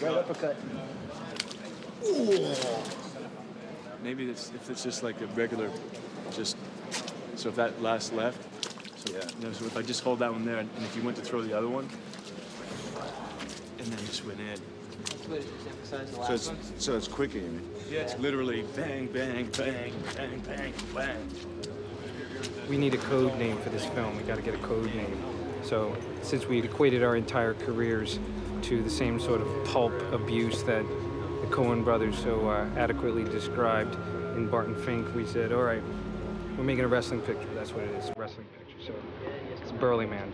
Right uppercut. Ooh. Maybe it's, if it's just like a regular, just, so if that last left, so, yeah. You know, so if I just hold that one there, and if you went to throw the other one, and then just went in. So it's quick aiming. Yeah, it's literally bang, bang, bang, bang, bang, bang. We need a code name for this film. We got to get a code name. So since we equated our entire careers to the same sort of pulp abuse that the Coen brothers so adequately described in Barton Fink, we said, all right, we're making a wrestling picture. That's what it is, a wrestling picture. So it's Burly Man.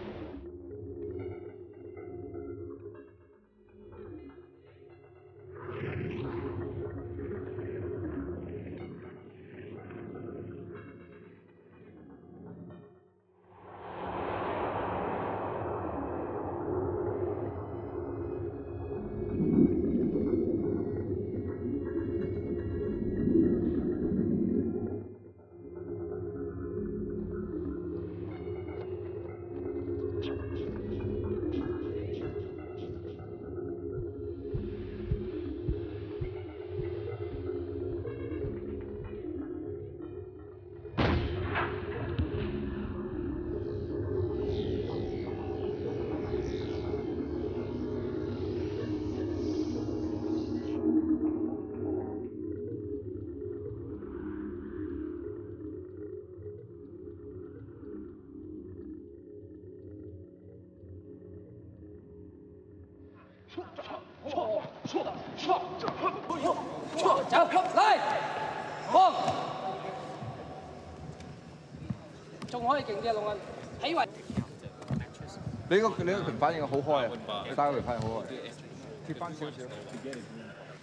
你個拳反應好開啊！打個拳反應好開，貼翻少少。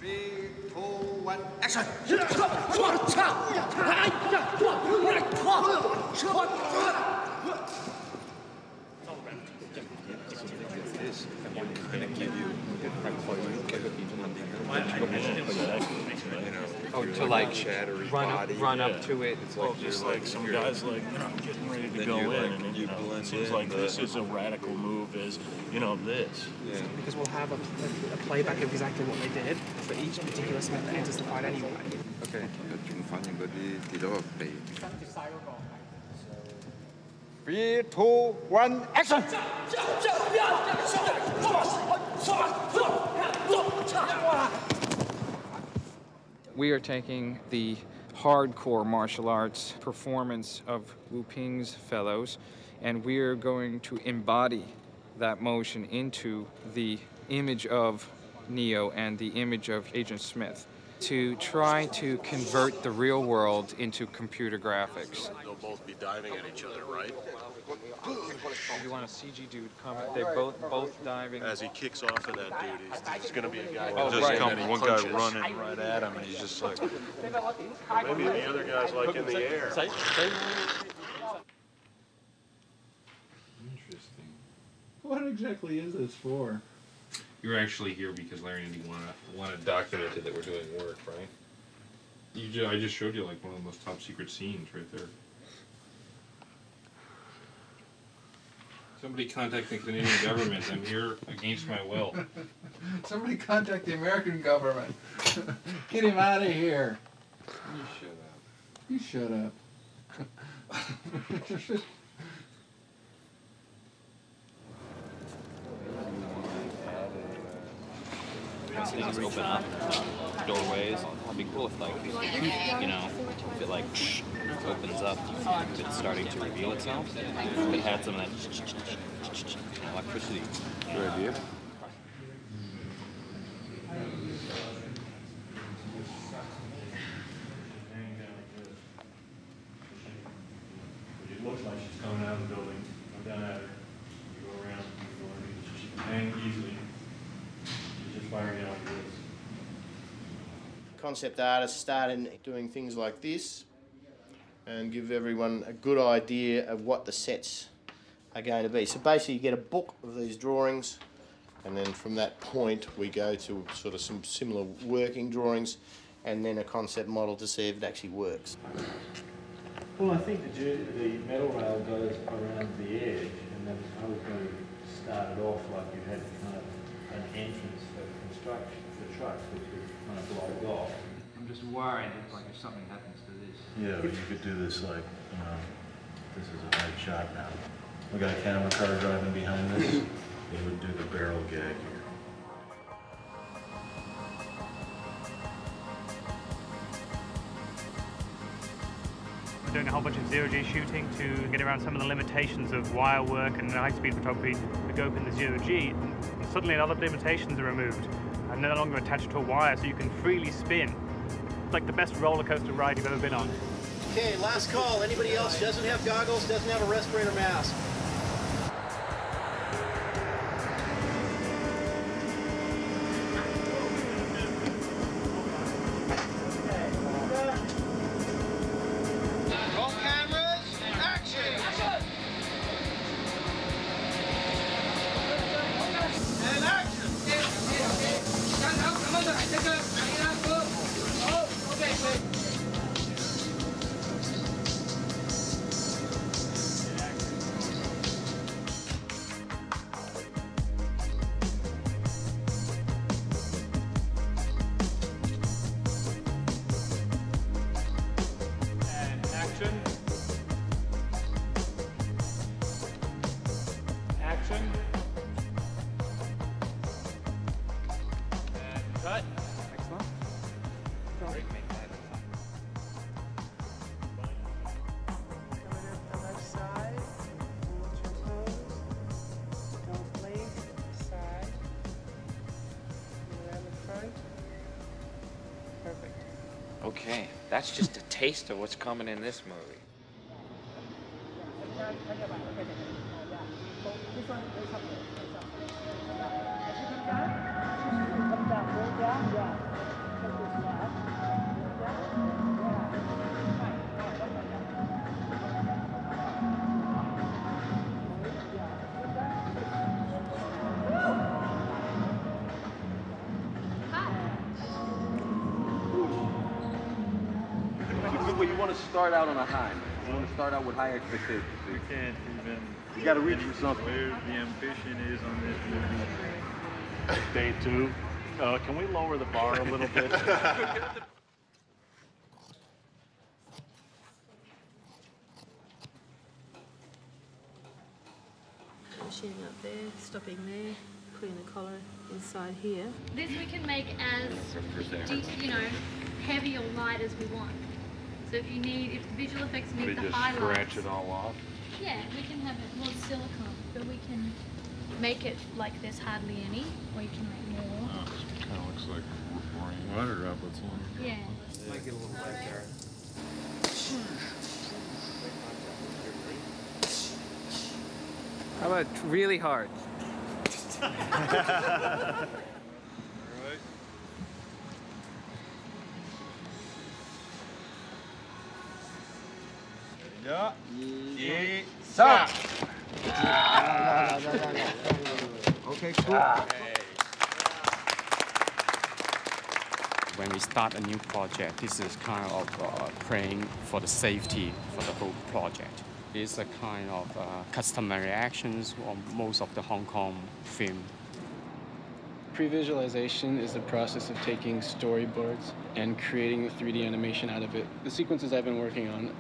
Three, two, one, action！ Oh, to like run up to it. It's like just like some guys like, you know, I'm getting ready to go in, and you know, it seems like this is a radical move. Is, you know, this. Yeah. Because we'll have a playback of exactly what they did for each particular step that enters the fight anyway. Okay. Three, two, one, action! We are taking the hardcore martial arts performance of Wu Ping's fellows, and we are going to embody that motion into the image of Neo and the image of Agent Smith to try to convert the real world into computer graphics. They'll both be diving at each other, right? You want a CG dude come, they're both diving. As he kicks off of that dude, he's going to be a guy who one guy running right at him, and he's just like, well, maybe the other guy's like in the air. Interesting. What exactly is this for? You're actually here because Larry and you want to document that we're doing work, right? I just showed you like one of the most top secret scenes right there. Somebody contact the Canadian government. I'm here against my will. Somebody contact the American government. Get him out of here. You shut up. You shut up. Things open up, doorways. It'd be cool if, like, you know, if it like opens up, if it's starting to reveal itself. If it had some of that electricity. Good idea. It looks like she's coming out of the building. I'm done at her. You go around, you go underneath. She can hang easily. Concept artists started doing things like this and give everyone a good idea of what the sets are going to be. So basically you get a book of these drawings, and then from that point we go to sort of some similar working drawings and then a concept model to see if it actually works. Well, I think the metal rail goes around the edge, and then I would probably start it off like you had kind of an entrance for construction for trucks, which was kind of blocked off. I'm just worried that, like, if something happens to this. Yeah, but you could do this, like, you know, this is a hard shot now. We got a camera car driving behind this. They would do the barrel gag here. We're doing a whole bunch of zero-G shooting to get around some of the limitations of wire work and high-speed photography that go up in the zero-G. And suddenly, a lot of limitations are removed and no longer attached to a wire, so you can freely spin. It's like the best roller coaster ride you've ever been on. Okay, last call. Anybody else doesn't have goggles, doesn't have a respirator mask? Okay, that's just a taste of what's coming in this movie. Start out on a high. You want to start out with high expectations. You can't even. You got to reach for something. Where the ambition is on this movie. Day two. Can we lower the bar a little bit? Shooting up there, stopping there, putting the collar inside here. This we can make as heavy or light as we want. So if you need, if the visual effects need the highlights. We just scratch it all off? Yeah, we can have it more silicone, but we can make it like there's hardly any, or you can make more. Oh, it kind of looks like rain water droplets on it. Yeah. Might get a little black there. How about really hard? All right. Yeah. Yeah. Okay, cool. When we start a new project, this is kind of praying for the safety for the whole project. It's a kind of customary actions on most of the Hong Kong film. Pre-visualization is the process of taking storyboards and creating the 3D animation out of it. The sequences I've been working on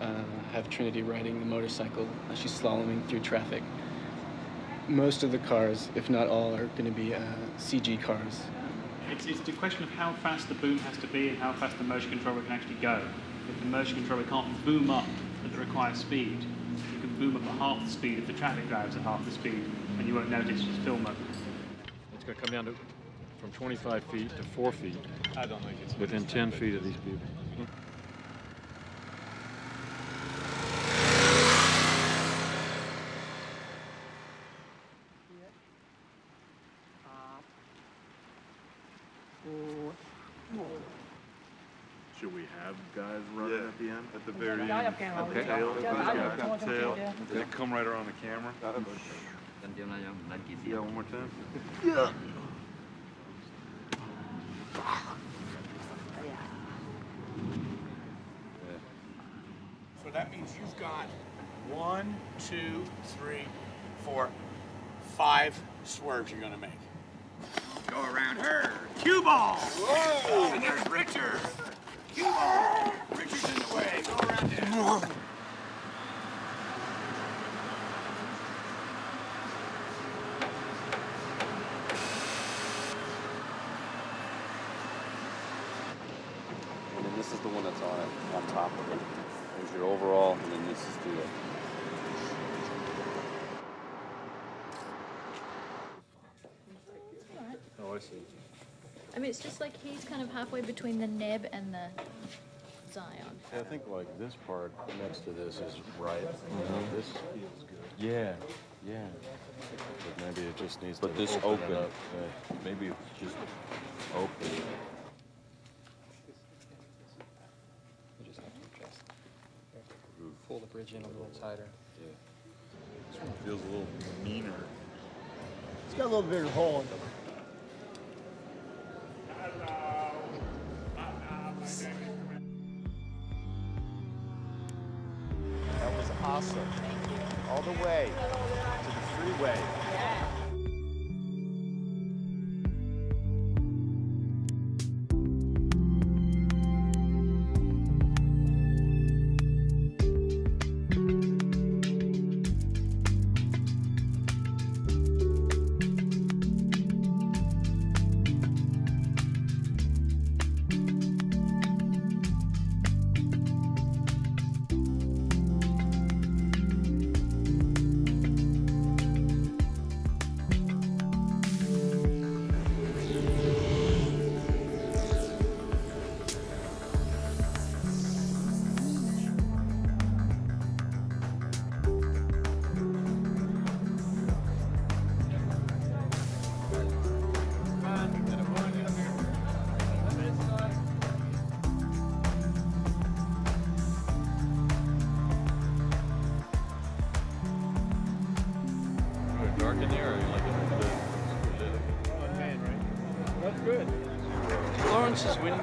have Trinity riding the motorcycle. She's slaloming through traffic. Most of the cars, if not all, are going to be CG cars. It's the question of how fast the boom has to be and how fast the motion controller can actually go. If the motion controller can't boom up at the required speed, you can boom up at half the speed if the traffic drives at half the speed, and you won't notice it's film up. It's going to come down to from 25 feet to 4 feet, I don't think it's within 10 feet of these people. Should we have guys running at the end? At the very end? Okay. Tail? Okay. Tail. Okay. Does it come right around the camera? Yeah, one more time. Yeah. So that means you've got 1, 2, 3, 4, 5 swerves you're going to make. Go around her. Cue ball. Whoa. And there's Richard. Cue ball. Richard's in the way. Go around him. I mean, it's just like he's kind of halfway between the Neb and the Zion. Yeah, I think like this part next to this is right. Mm-hmm. This feels good. Yeah, yeah. But maybe it just needs to this open up. Maybe it just open. You just have to adjust. Pull the bridge in a little tighter. Yeah. This one feels a little meaner. It's got a little bigger hole in it. That was awesome. Thank you. All the way to the freeway. Yeah.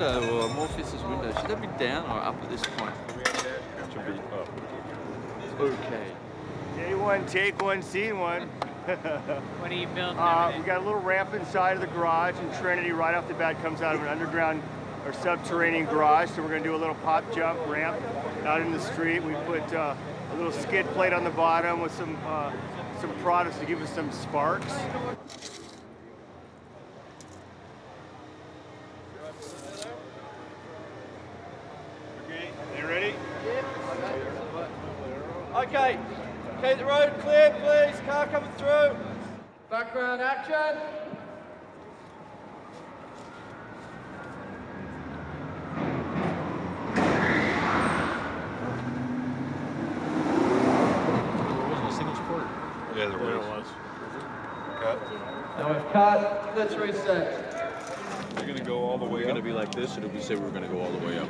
Or Morpheus's window, should that be down or up at this point? It should be up. Okay. Day one, take one, scene one. What are you building? We got a little ramp inside of the garage, and Trinity right off the bat comes out of an underground or subterranean garage, so we're going to do a little pop jump ramp out in the street. We put a little skid plate on the bottom with some products to give us some sparks. Background action. There wasn't a single support. Yeah, there was. Cut. Now we've cut. Let's reset. We're going to go all the way up. It's going to be like this, or did we say we were going to go all the way up?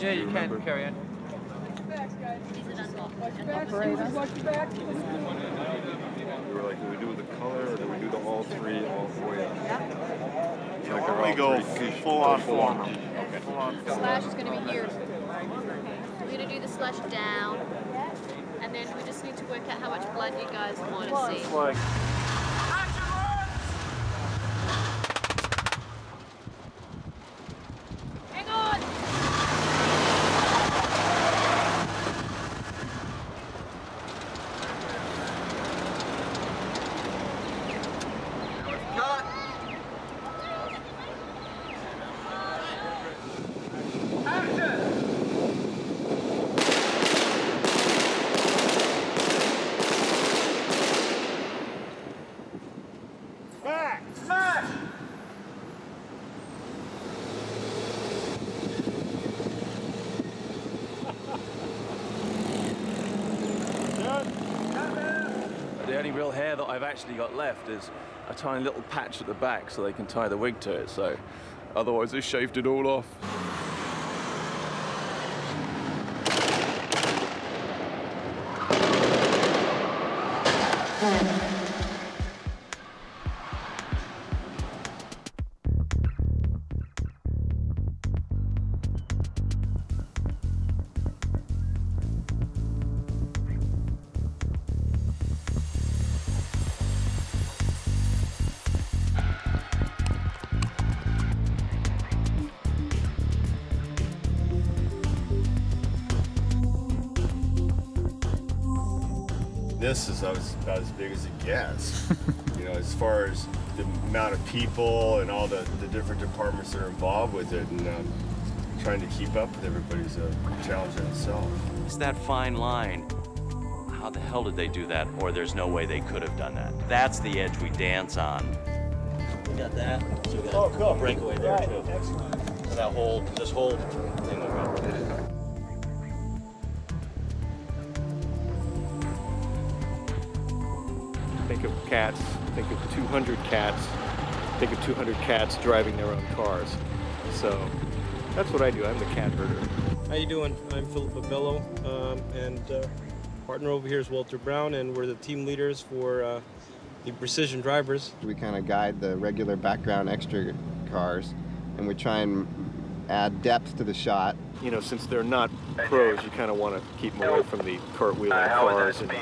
Yeah, you can carry it. Watch your backs, guys. Watch your backs. Watch your backs. We were like, do we do the color or do we do the all three, all four? Yeah. Yeah, like we go full on form. Okay. Full on. Slash is going to be here. We're going to do the slash down, and then we just need to work out how much blood you guys want to see. Like real hair that I've actually got left is a tiny little patch at the back so they can tie the wig to it, so otherwise they shaved it all off. this is about as big as it gets. You know, as far as the amount of people and all the different departments that are involved with it, and trying to keep up with everybody's a challenge in itself. It's that fine line. How the hell did they do that? Or there's no way they could have done that. That's the edge we dance on. We got that. So we got a breakaway there too. Excellent. And that whole, this whole thing around. Think of cats, think of 200 cats, think of 200 cats driving their own cars. So that's what I do. I'm the cat herder. How you doing? I'm Philip Abello, and partner over here is Walter Brown, and we're the team leaders for the Precision Drivers. We kind of guide the regular background extra cars, and we try and add depth to the shot. You know, since they're not pros, you kind of want to keep them away from the cartwheeling cars and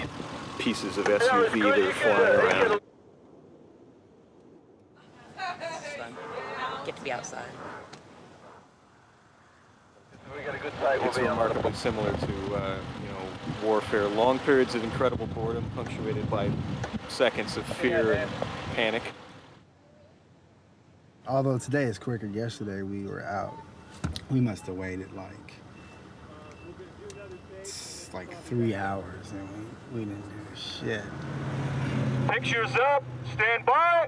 pieces of SUV that are flying around. It's fun. Get to be outside. It's remarkably similar to you know, warfare. Long periods of incredible boredom, punctuated by seconds of fear and panic. Although today is quicker, yesterday we were out. We must have waited like 3 hours, and we didn't do shit. Pictures up, stand by.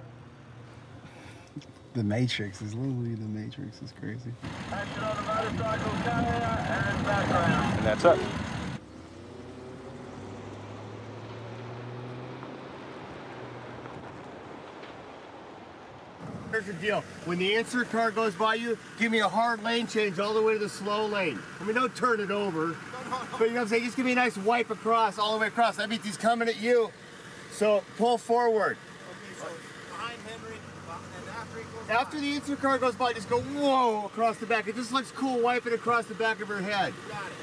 The Matrix is literally The Matrix. It's crazy. Action on the motorcycle carrier and background. And that's it. Here's the deal. When the answer car goes by you, give me a hard lane change all the way to the slow lane. I mean, don't turn it over. But you know what I'm saying? Just give me a nice wipe across, all the way across. That means he's coming at you. So pull forward. Okay, so behind Henry. After the answer car goes by, just go, whoa, across the back. It just looks cool wiping across the back of her head.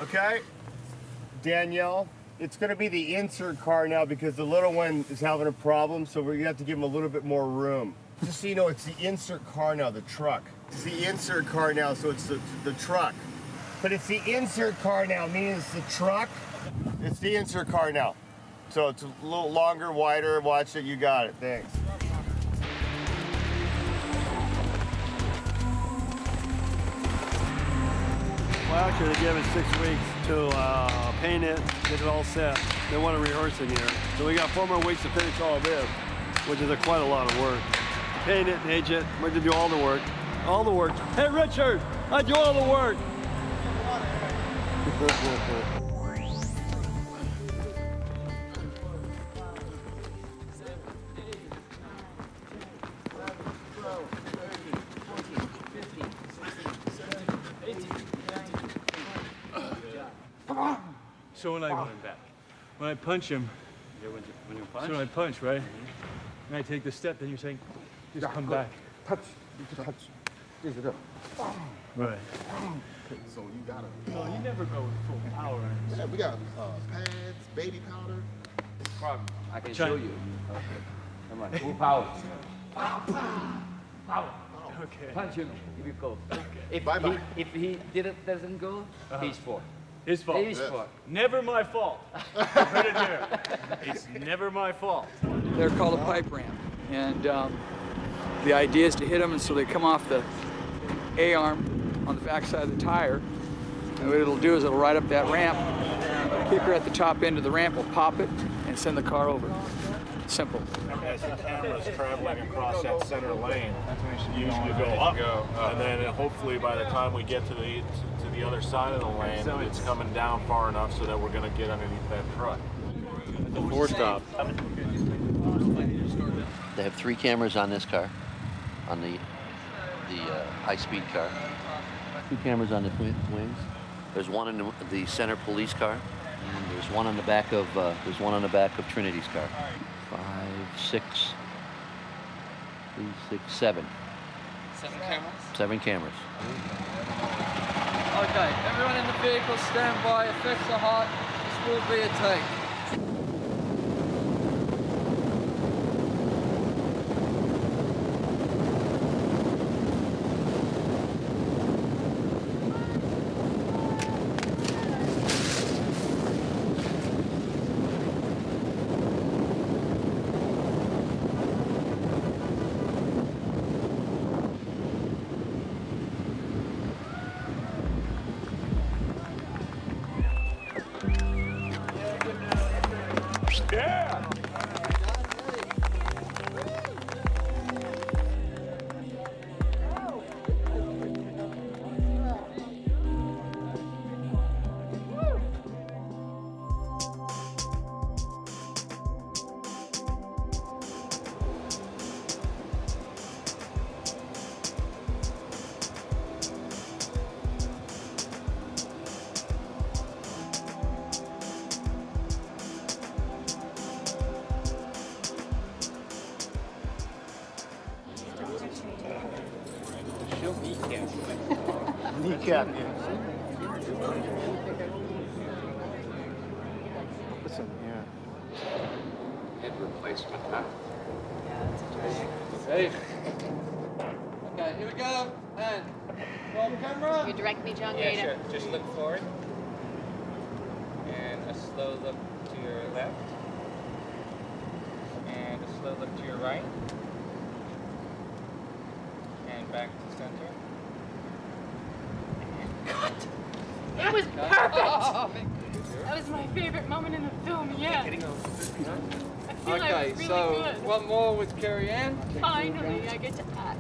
Okay? Danielle, it's going to be the insert car now because the little one is having a problem, so we're going to have to give him a little bit more room. Just so you know, it's the insert car now, the truck. It's the insert car now, so it's the truck. But it's the insert car now, meaning it's the truck. It's the insert car now. So it's a little longer, wider. Watch it. You got it. Thanks. Well, actually, they gave us 6 weeks to paint it, get it all set. They want to rehearse it here. So we got 4 more weeks to finish all of this, which is quite a lot of work. Paint it, age it, we're going to do all the work. All the work. Hey, Richard, I do all the work. So when I went back, when I punch him, yeah, when you punch? So when I punch, right? Mm-hmm. And I take the step, then you're saying, just come back. Touch. Right. So you gotta. No, you never go with full power. Yeah, we got pads, baby powder. It's problem. I can show you. Okay. Come on. Full power. Power. Okay. Punch him if you go. Okay. If he doesn't go, he's four. His fault. His fault. Never my fault. Put it here. It's never my fault. They're called a pipe ramp, and the idea is to hit them, and so they come off the A-arm on the backside of the tire. And what it'll do is it'll ride up that ramp. Keep her at the top end of the ramp. We'll pop it and send the car over. Simple. As the camera's traveling across that center lane, you usually go up, and then hopefully by the time we get to the other side of the lane, it's coming down far enough so that we're going to get underneath that truck. The four stop. They have 3 cameras on this car, on the high-speed car. 2 cameras on the wings. There's one in the center police car, and there's one on the back of Trinity's car. 5, 6, 3, 6, 7. 7 cameras? 7 cameras. Okay, everyone in the vehicle stand by, effects are hot, this will be a take. Kneecap. Kneecap, yeah. Listen, yeah. Head replacement, huh? Yeah, that's interesting. Safe. Okay, here we go. And roll camera. You direct me, John Gator. Yeah, sure. Just look forward. And a slow look to your left. And a slow look to your right. And back to center. God! That was perfect! Oh, that was my favorite moment in the film, yeah. I feel okay, I was really so good. One more with Carrie-Anne. Finally, I get to act.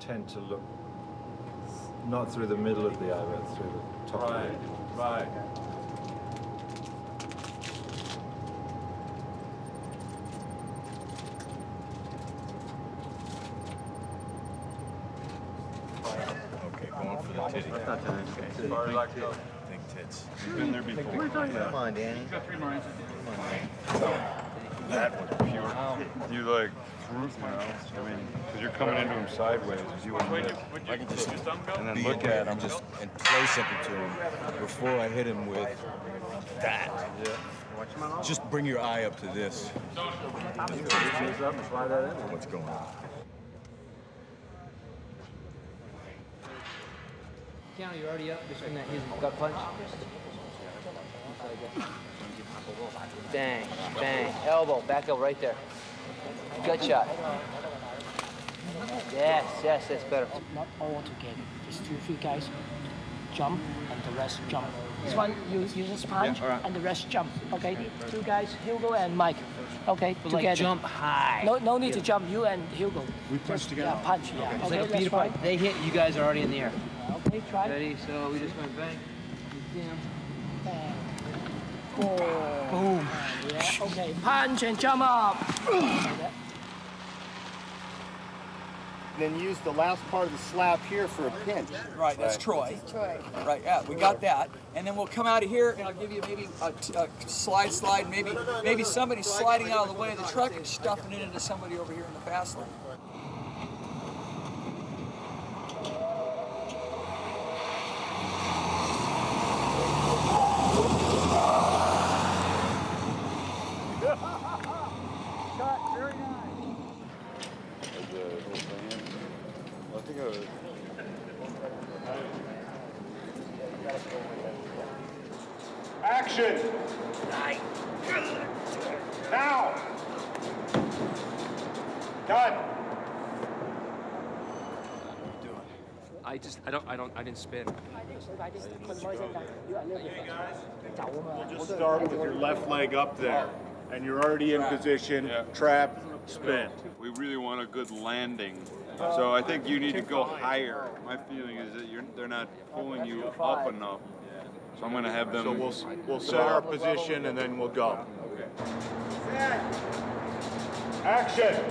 Tend to look not through the middle of the eye, but through the top. Right, of the right. Okay, going for the titty. Okay. Think tits. You've been there before. What are you talking about? Come on, Danny. You've got 3 lines. That was pure. You like, I mean, because you're coming into him sideways, as you wouldn't miss. I can just, and then look at him just, and play something to him before I hit him with that. Yeah. Just bring your eye up to this. What's going on? Keanu, you're already up between that his gut punch. Bang, bang, elbow, back up right there. Good shot. Yes, yes, that's better. Not all together. There's 2 or 3 guys jump and the rest jump. This one uses punch, yeah, right, and the rest jump. Okay, 2 guys, Hugo and Mike. Okay, but together. Like jump high. No need, yeah, to jump. You and Hugo. We punch together. Yeah, punch. Okay. Yeah. Okay, like that's right. They hit. You guys are already in the air. Okay, try. Ready? So we just went bang. Damn. Bang. Boom. Boom. Yeah. Okay, punch and jump up. Then use the last part of the slap here for a pinch. Right, that's Troy. That's Troy. Right, yeah, we got that. And then we'll come out of here, and I'll give you maybe a slide, maybe somebody sliding out of the way of the truck and stuffing it into somebody over here in the fast lane. Action! Now! Done! I didn't spin. We'll just start with your left leg up there. And you're already in position, yeah, trap, spin. We really want a good landing. So I think you need to go higher. My feeling is that they're not pulling you up enough. So I'm going to have them. So we'll set our position and then we'll go. Okay. Action.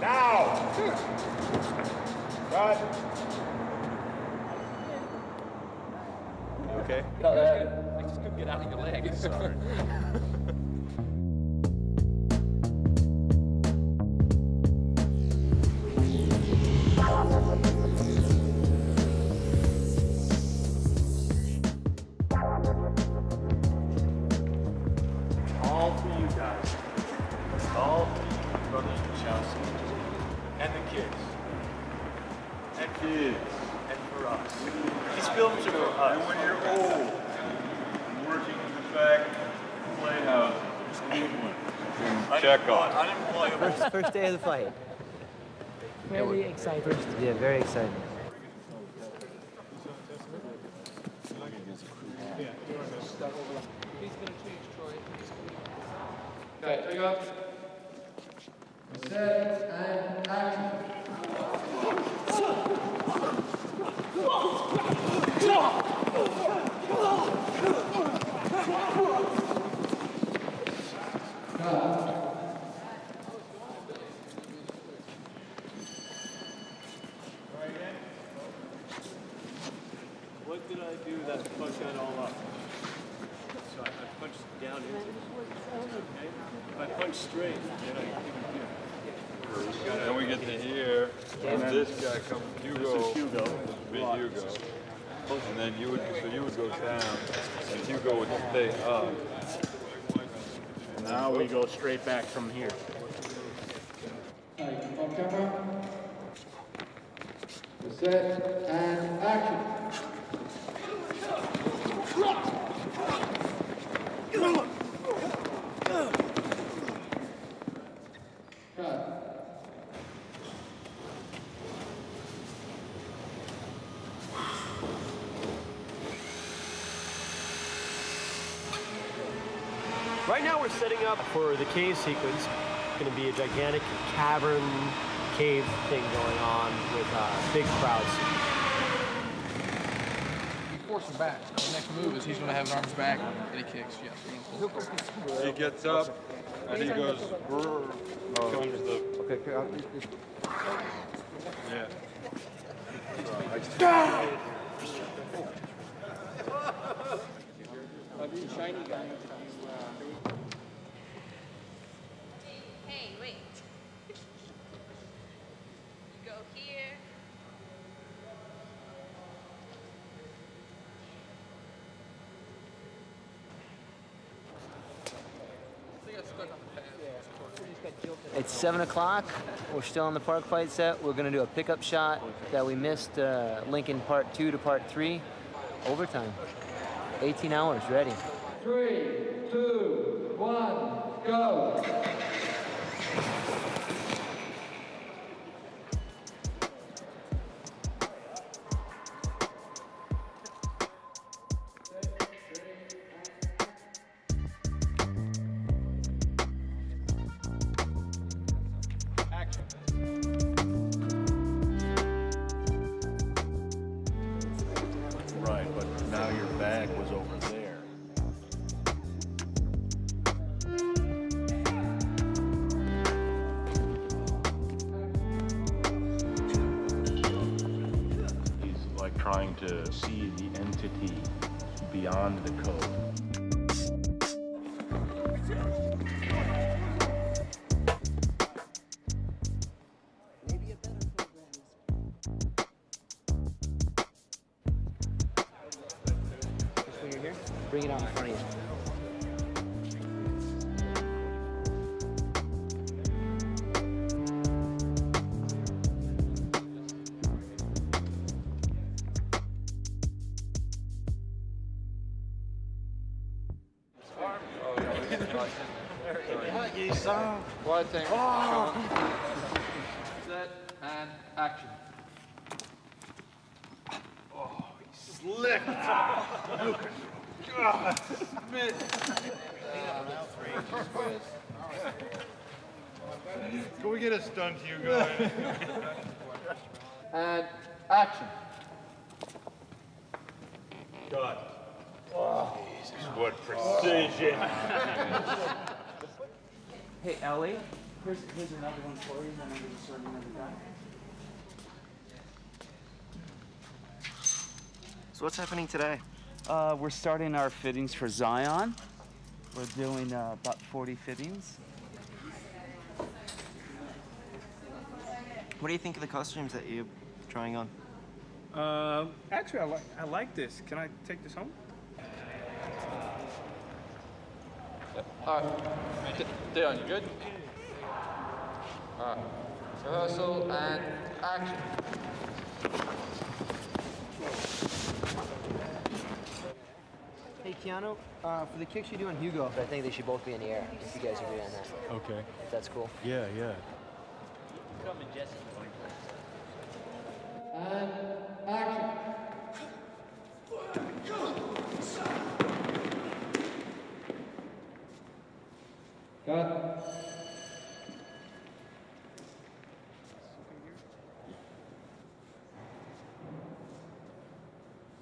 Now. Cut. You okay? I just couldn't get out of your leg. Sorry. Working in the back playhouse in England. Chekhov. First day of the fight. Very excited. Yeah, very excited. Okay, there you go. Set and action. Go straight back from here. Set and action. Right now we're setting up for the cave sequence. It's going to be a gigantic cavern, cave thing going on with big crowds. You force him back. The next move is he's going to have his arms back and he kicks. Yes. He gets up and he goes. Brr, comes the. Okay. Yeah. Shiny guy. Hey, wait. You go here. It's 7 o'clock. We're still on the park fight set. We're gonna do a pickup shot that we missed linking part 2 to part 3. Overtime. 18 hours ready. 3, 2, 1, go. Set and action. Oh, he's slick. Smith. Can we get a stunt, Hugo? And action. God. Oh, Jesus. What precision. Hey, Ellie, here's another one for you, then I'm going to serve another guy. So what's happening today? We're starting our fittings for Zion. We're doing about 40 fittings. What do you think of the costumes that you're trying on? Actually, I like this. Can I take this home? All right, Dion, you good? All right, rehearsal and action. Hey, Keanu, for the kicks you do on Hugo, I think they should both be in the air, if you guys agree on that. Okay. If that's cool. Yeah, yeah. Come and Jesse. And action. Cut.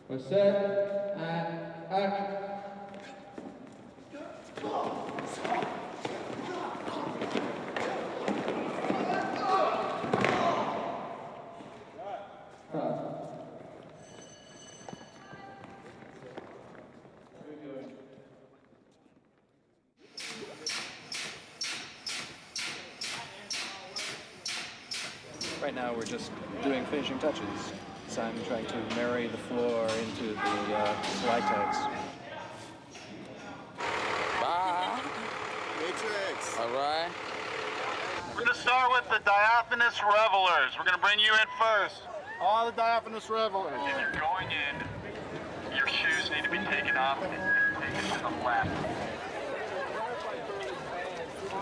We're set and action. Right now we're just doing finishing touches. So I'm trying to marry the floor into the slide tags. Bye. Matrix. All right. We're going to start with the diaphanous revelers. We're going to bring you in first. All the diaphanous revelers. If you're going in, your shoes need to be taken off and taken to the left.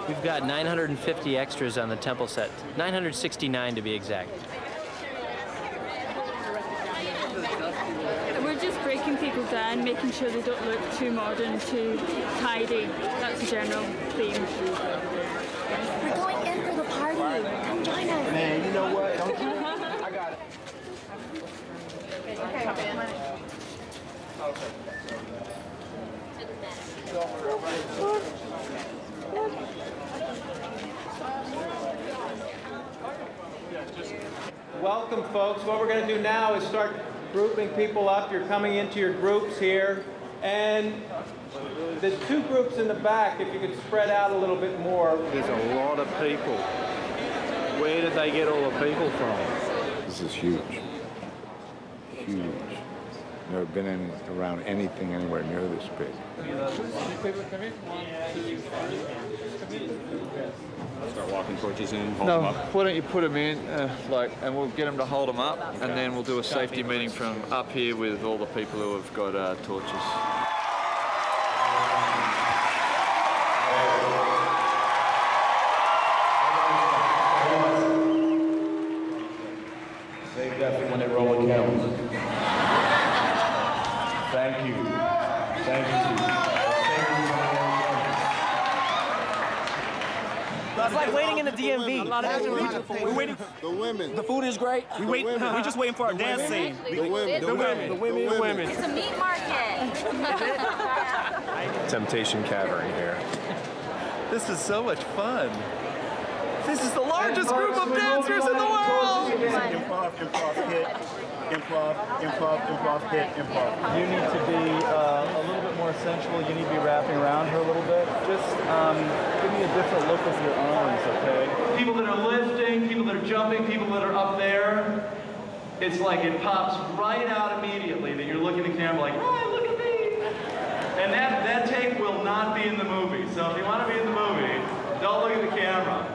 We've got 950 extras on the temple set. 969 to be exact. People down, making sure they don't look too modern, too tidy. That's the general theme. We're going in for the party. Come join us. Man, you know what? Don't you? I got it. Okay, man. Welcome, folks. What we're going to do now is start grouping people up. You're coming into your groups here. And there's two groups in the back, if you could spread out a little bit more. There's a lot of people. Where did they get all the people from? This is huge. Huge. Never been in, around anything anywhere near this big. Start walking torches in, hold them up. Why don't you put them in, and we'll get them to hold them up, and then we'll do a safety meeting from up here with all the people who have got torches. Save that for when they roll a count. Thank you. Thank you. It's like waiting in the DMV. We're waiting. The women. The food is great. We wait. We're just waiting for our dance scene. The women. It's a meat market. Temptation Cavern here. This is so much fun. This is the largest group of dancers in the world. Improv. You need to be a little bit more sensual. You need to be wrapping around her a little bit. Just give me a different look with your arms, okay? People that are lifting, people that are jumping, people that are up there, it's like it pops right out immediately that you're looking at the camera like, oh, look at me. And that take will not be in the movie. So if you want to be in the movie, don't look at the camera.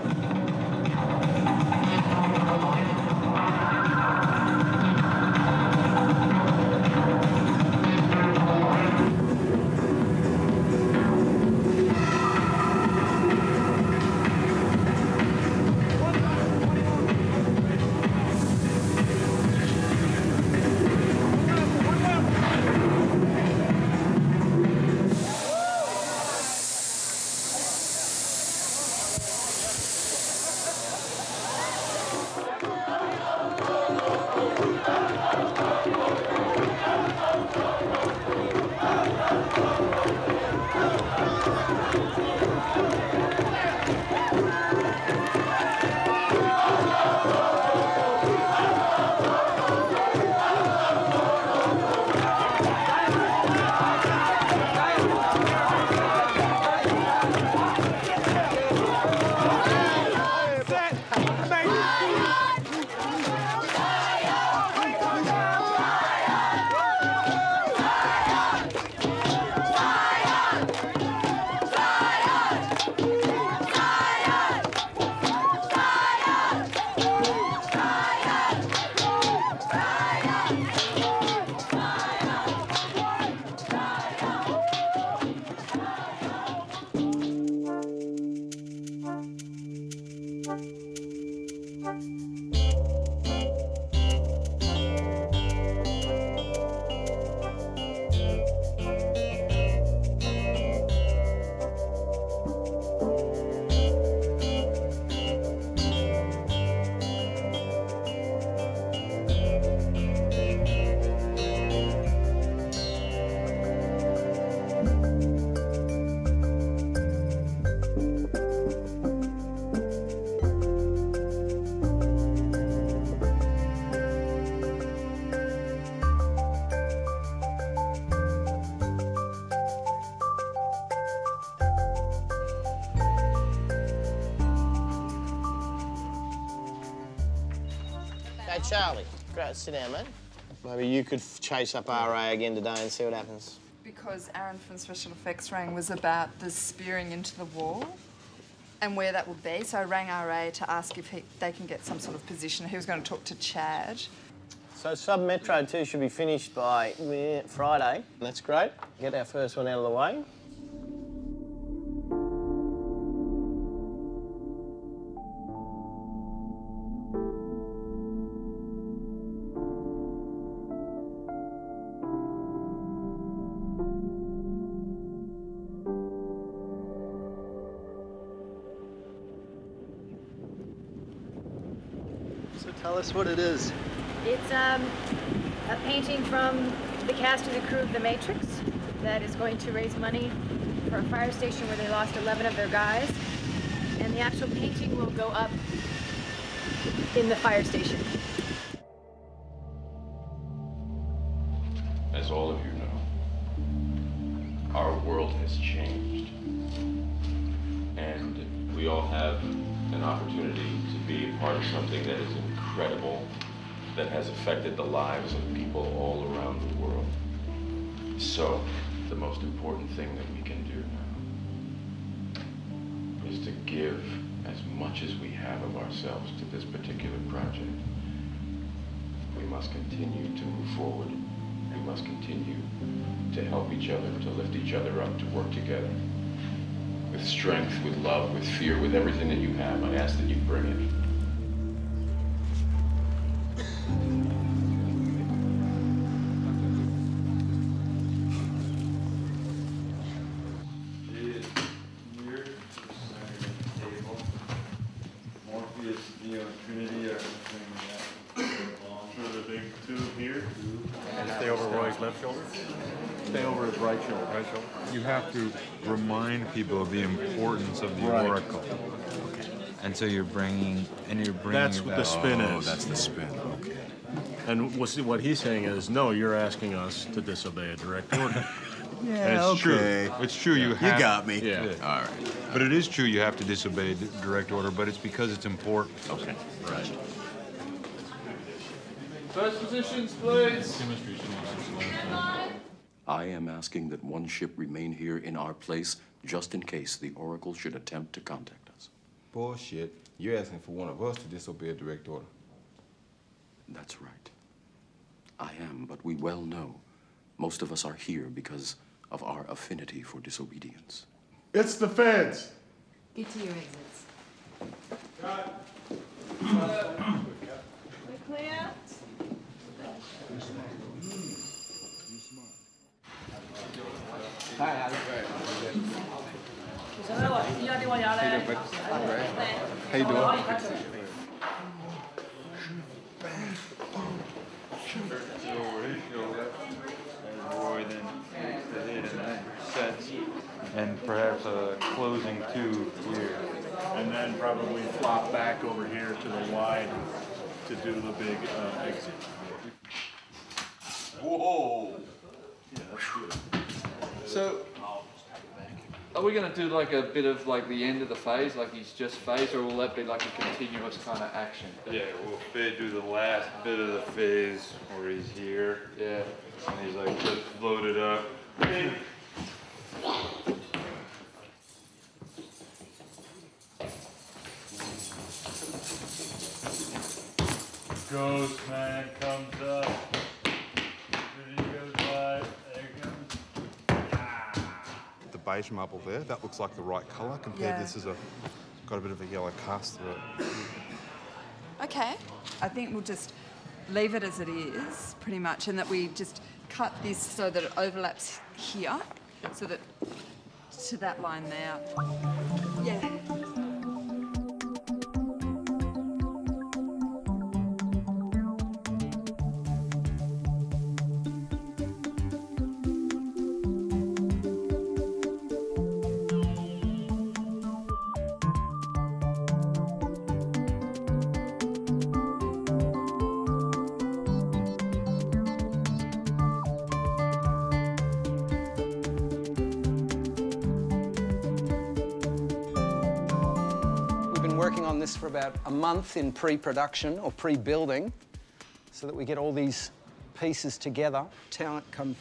Charlie, great, sit down, mate. Maybe you could chase up RA again today and see what happens. Because Aaron from Special Effects rang was about the spearing into the wall and where that would be, so I rang RA to ask if they can get some sort of position. He was going to talk to Chad. So Sub-Metro 2 should be finished by Friday. That's great. Get our first one out of the way. That's what it is. It's a painting from the cast and the crew of The Matrix that is going to raise money for a fire station where they lost 11 of their guys. And the actual painting will go up in the fire station. As all of you know, our world has changed. And we all have an opportunity to be a part of something that is incredible, that has affected the lives of people all around the world. So, the most important thing that we can do now is to give as much as we have of ourselves to this particular project. We must continue to move forward. We must continue to help each other, to lift each other up, to work together. With strength, with love, with fear, with everything that you have, I ask that you bring it. You have to remind people of the importance of the Oracle. Okay. And so you're bringing, That's what the spin is. Oh, that's the spin, okay. And what he's saying is, no, you're asking us to disobey a direct order. Yeah, okay. It's true. It's true, you have... You got me. Yeah. All right. But it is true you have to disobey the direct order, but it's because it's important. Okay, right. First positions, please. I am asking that one ship remain here in our place, just in case the Oracle should attempt to contact us. Bullshit. You're asking for one of us to disobey a direct order. That's right. I am, but we well know most of us are here because of our affinity for disobedience. It's the feds! Get to your exits. Cut. We're clear. How you doing? And perhaps a closing two here. And then probably flop back over here to the wide to do the big exit. Whoa! Yeah, that's good. So, are we going to do like a bit of like the end of the phase, like he's just phased, or will that be like a continuous kind of action? Yeah, we'll do the last bit of the phase where he's here. Yeah. And he's like just loaded up. Hey. Ghost man comes up. Beige marble there. That looks like the right colour compared to this is a got a bit of a yellow cast through it. Okay. I think we'll just leave it as it is, pretty much, and that we just cut this so that it overlaps here, so that to that line there. Yeah. For about a month in pre-production or pre-building so that we get all these pieces together. Talent come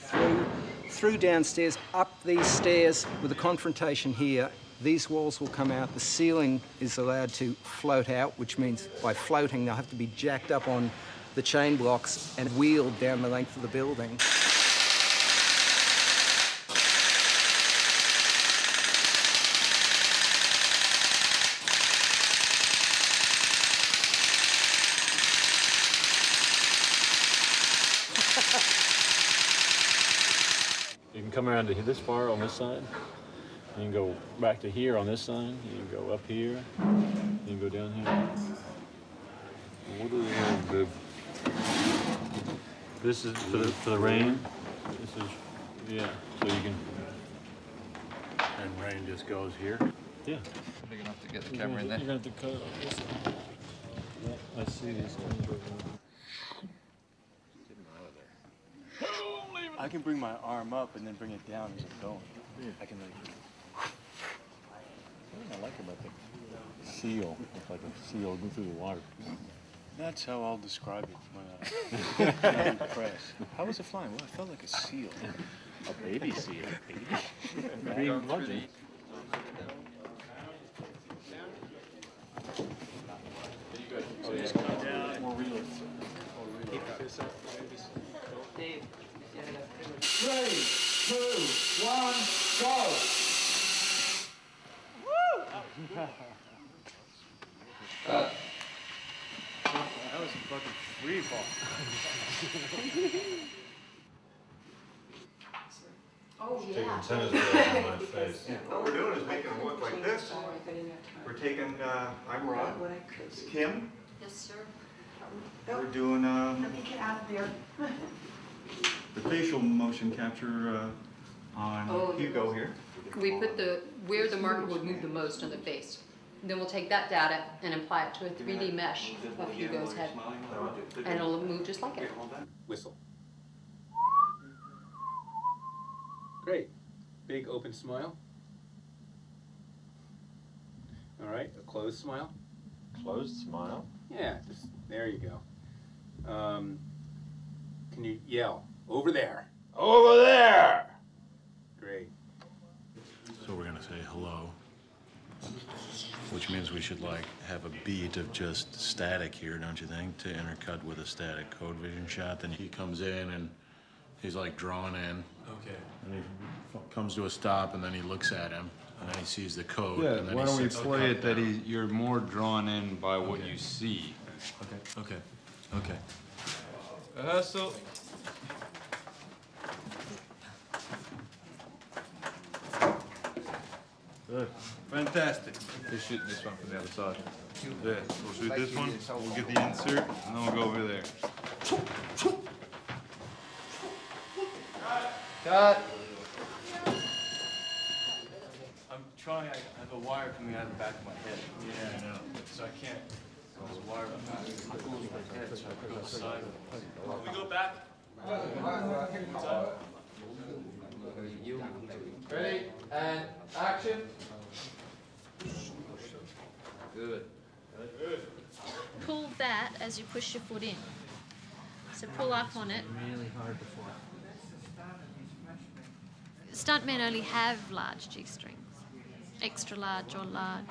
through downstairs, up these stairs with a confrontation here. These walls will come out. The ceiling is allowed to float out, which means by floating they'll have to be jacked up on the chain blocks and wheeled down the length of the building. Come around to this far on this side, you can go back to here on this side, you can go up here, you can go down here. What are the... This is for the rain. This is, yeah, so you can... And rain just goes here? Yeah. Big enough to get the camera in there. You're going to have to cut it off. I see these things right now. I can bring my arm up and then bring it down as I'm going. Yeah. I can like... I like about the seal. It's like a seal going through the water. That's how I'll describe it when I'm impressed. How was it flying? Well, it felt like a seal. A baby seal. Being bloody. So just come down. More real. Dave. 3, 2, 1, go! Woo! That was a fucking free fall. Oh, yeah. Taking tennis balls on my face. Yeah. What we're doing is making them look like this. We're taking, I'm Rod, it's Kim. Yes, sir. We're doing, Let me get out of there. The facial motion capture on Hugo here. We put the where the marker would move the most on the face. And then we'll take that data and apply it to a 3D mesh of Hugo's head, and it'll move just like it. Whistle. Great. Big open smile. All right, a closed smile. Closed smile. Yeah, just there you go. Can you yell? Over there. Over there! Great. So we're gonna say hello, which means we should like have a beat of just static here, don't you think? To intercut with a static code vision shot. Then he comes in and he's like drawn in. Okay. And he comes to a stop and then he looks at him and then he sees the code. Yeah, and then why don't we play it that you're more drawn in by what you see. Okay, okay. So. Good. Fantastic. Just shoot this one from the other side. There. We'll shoot this one, we'll get the insert, and then we'll go over there. Cut. I'm trying, I have a wire coming out of the back of my head. Yeah, I know. So I can't. There's a wire coming out of my head, so I go side. Can we go back? Side. Ready, and action. Good. Pull that as you push your foot in. So pull up on it. Really hard before. Stuntmen only have large G-strings. Extra large or large.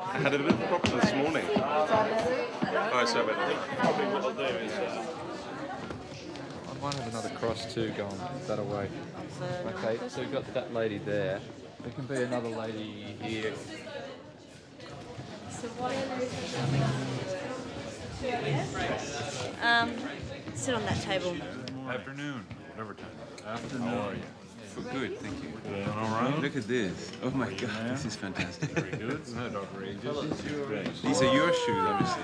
I had a bit of a problem this morning. Oh, sorry about that. Probably what I'll do is... I might have another cross too going that away. Okay, so we've got that lady there. There can be another lady here. So what are the sit on that table. Afternoon. Whatever time. Afternoon. How are you? For good, thank you. All right. Look at this. Oh my God, this is fantastic. Very good. Isn't that outrageous? These are your shoes, obviously.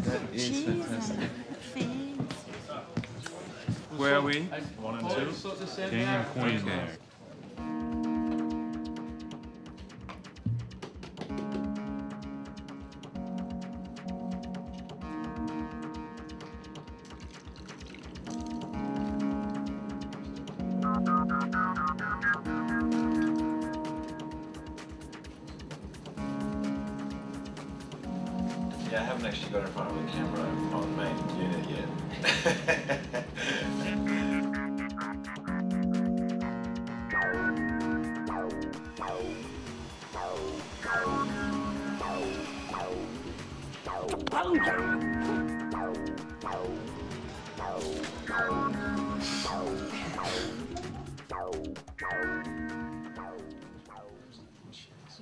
That is fantastic. Where are we? 1 and 2. King and Queen. Okay. Yeah, I haven't actually got in front of a camera on the main unit yet.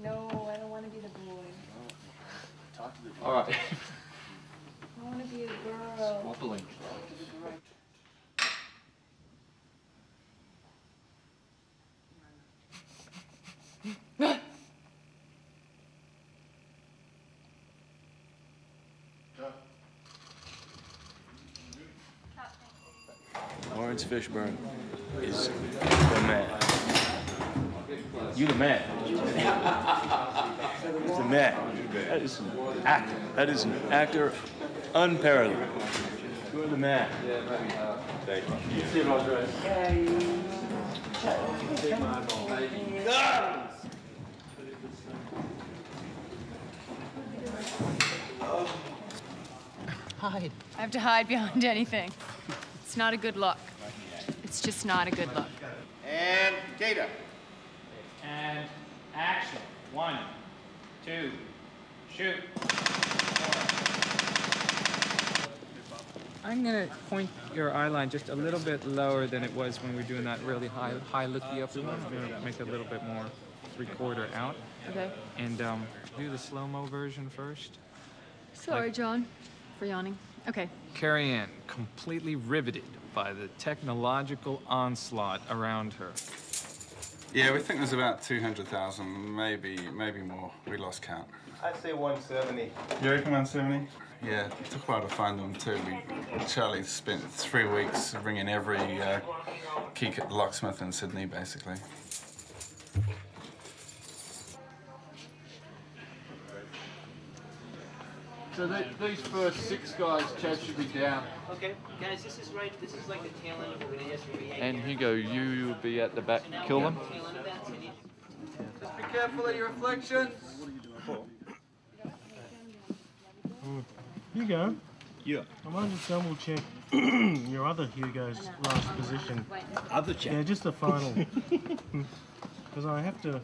No, I don't want to be the boy. Talk to the boy. All right. I want to be a girl. Wobbling. Laurence Fishburne is the man. You the man. He's the man. That is an actor. That is an actor unparalleled. You're the man. Thank you. Hide. I have to hide behind anything. It's not a good look. It's just not a good look. And data. And action. 1, 2, shoot. 4. I'm gonna point your eye line just a little bit lower than it was when we were doing that really high looky up one. I'm gonna make it a little bit more 3/4 out. Okay. And do the slow-mo version first. Sorry, like, John, for yawning. Okay. Carrie-Anne, completely riveted by the technological onslaught around her. Yeah, we think there's about 200,000, maybe more. We lost count. I'd say 170. You reckon 170? Yeah, it took a while to find them too. Charlie spent 3 weeks ringing every key locksmith in Sydney, basically. So these first 6 guys, Chad, should be down. Okay, guys, this is right. This is like the tail end of what it is. And Hugo, you'll be at the back. Kill them. Just be careful of your reflections. What are you doing for? Hugo. Yeah. I might just double check your other Hugo's last position. Other check. Yeah, just the final. Because I have to.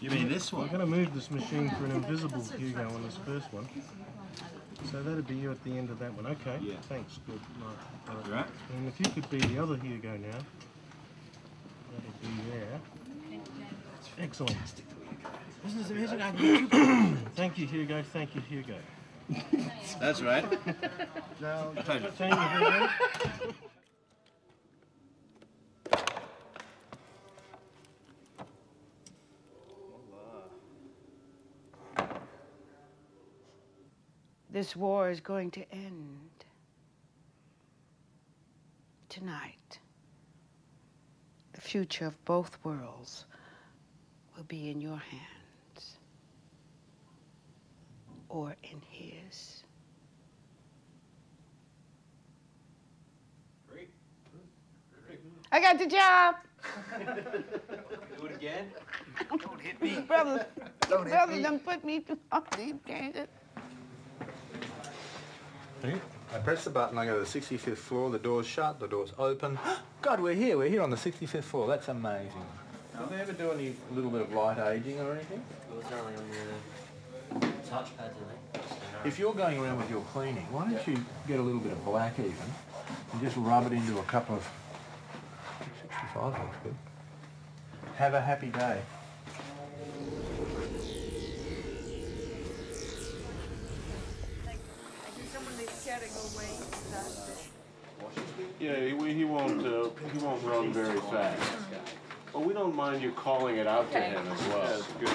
You mean this one? I'm going to move this machine for an invisible Hugo on this first one. So that'd be you at the end of that one. Okay, yeah. Thanks. Good. Right. Right. And if you could be the other Hugo now, that'd be there. Excellent. Fantastic. Isn't this amazing? Thank you, Hugo. Thank you, Hugo. That's right. Now, thank you, Hugo. This war is going to end tonight. The future of both worlds will be in your hands or in his. Great. Great. I got the job. Do it again. Don't hit me. Brother, don't hit me. Don't put me through all these changes. I press the button, I go to the 65th floor, the door's shut, the door's open. God, we're here on the 65th floor, that's amazing. Did they ever do any little bit of light aging or anything? It was only on the touchpad, didn't they? If you're going around with your cleaning, why don't you get a little bit of black even and just rub it into a cup of... 65 looks good. Have a happy day. Yeah, he won't run very fast. But we don't mind you calling it out to him as well. Good.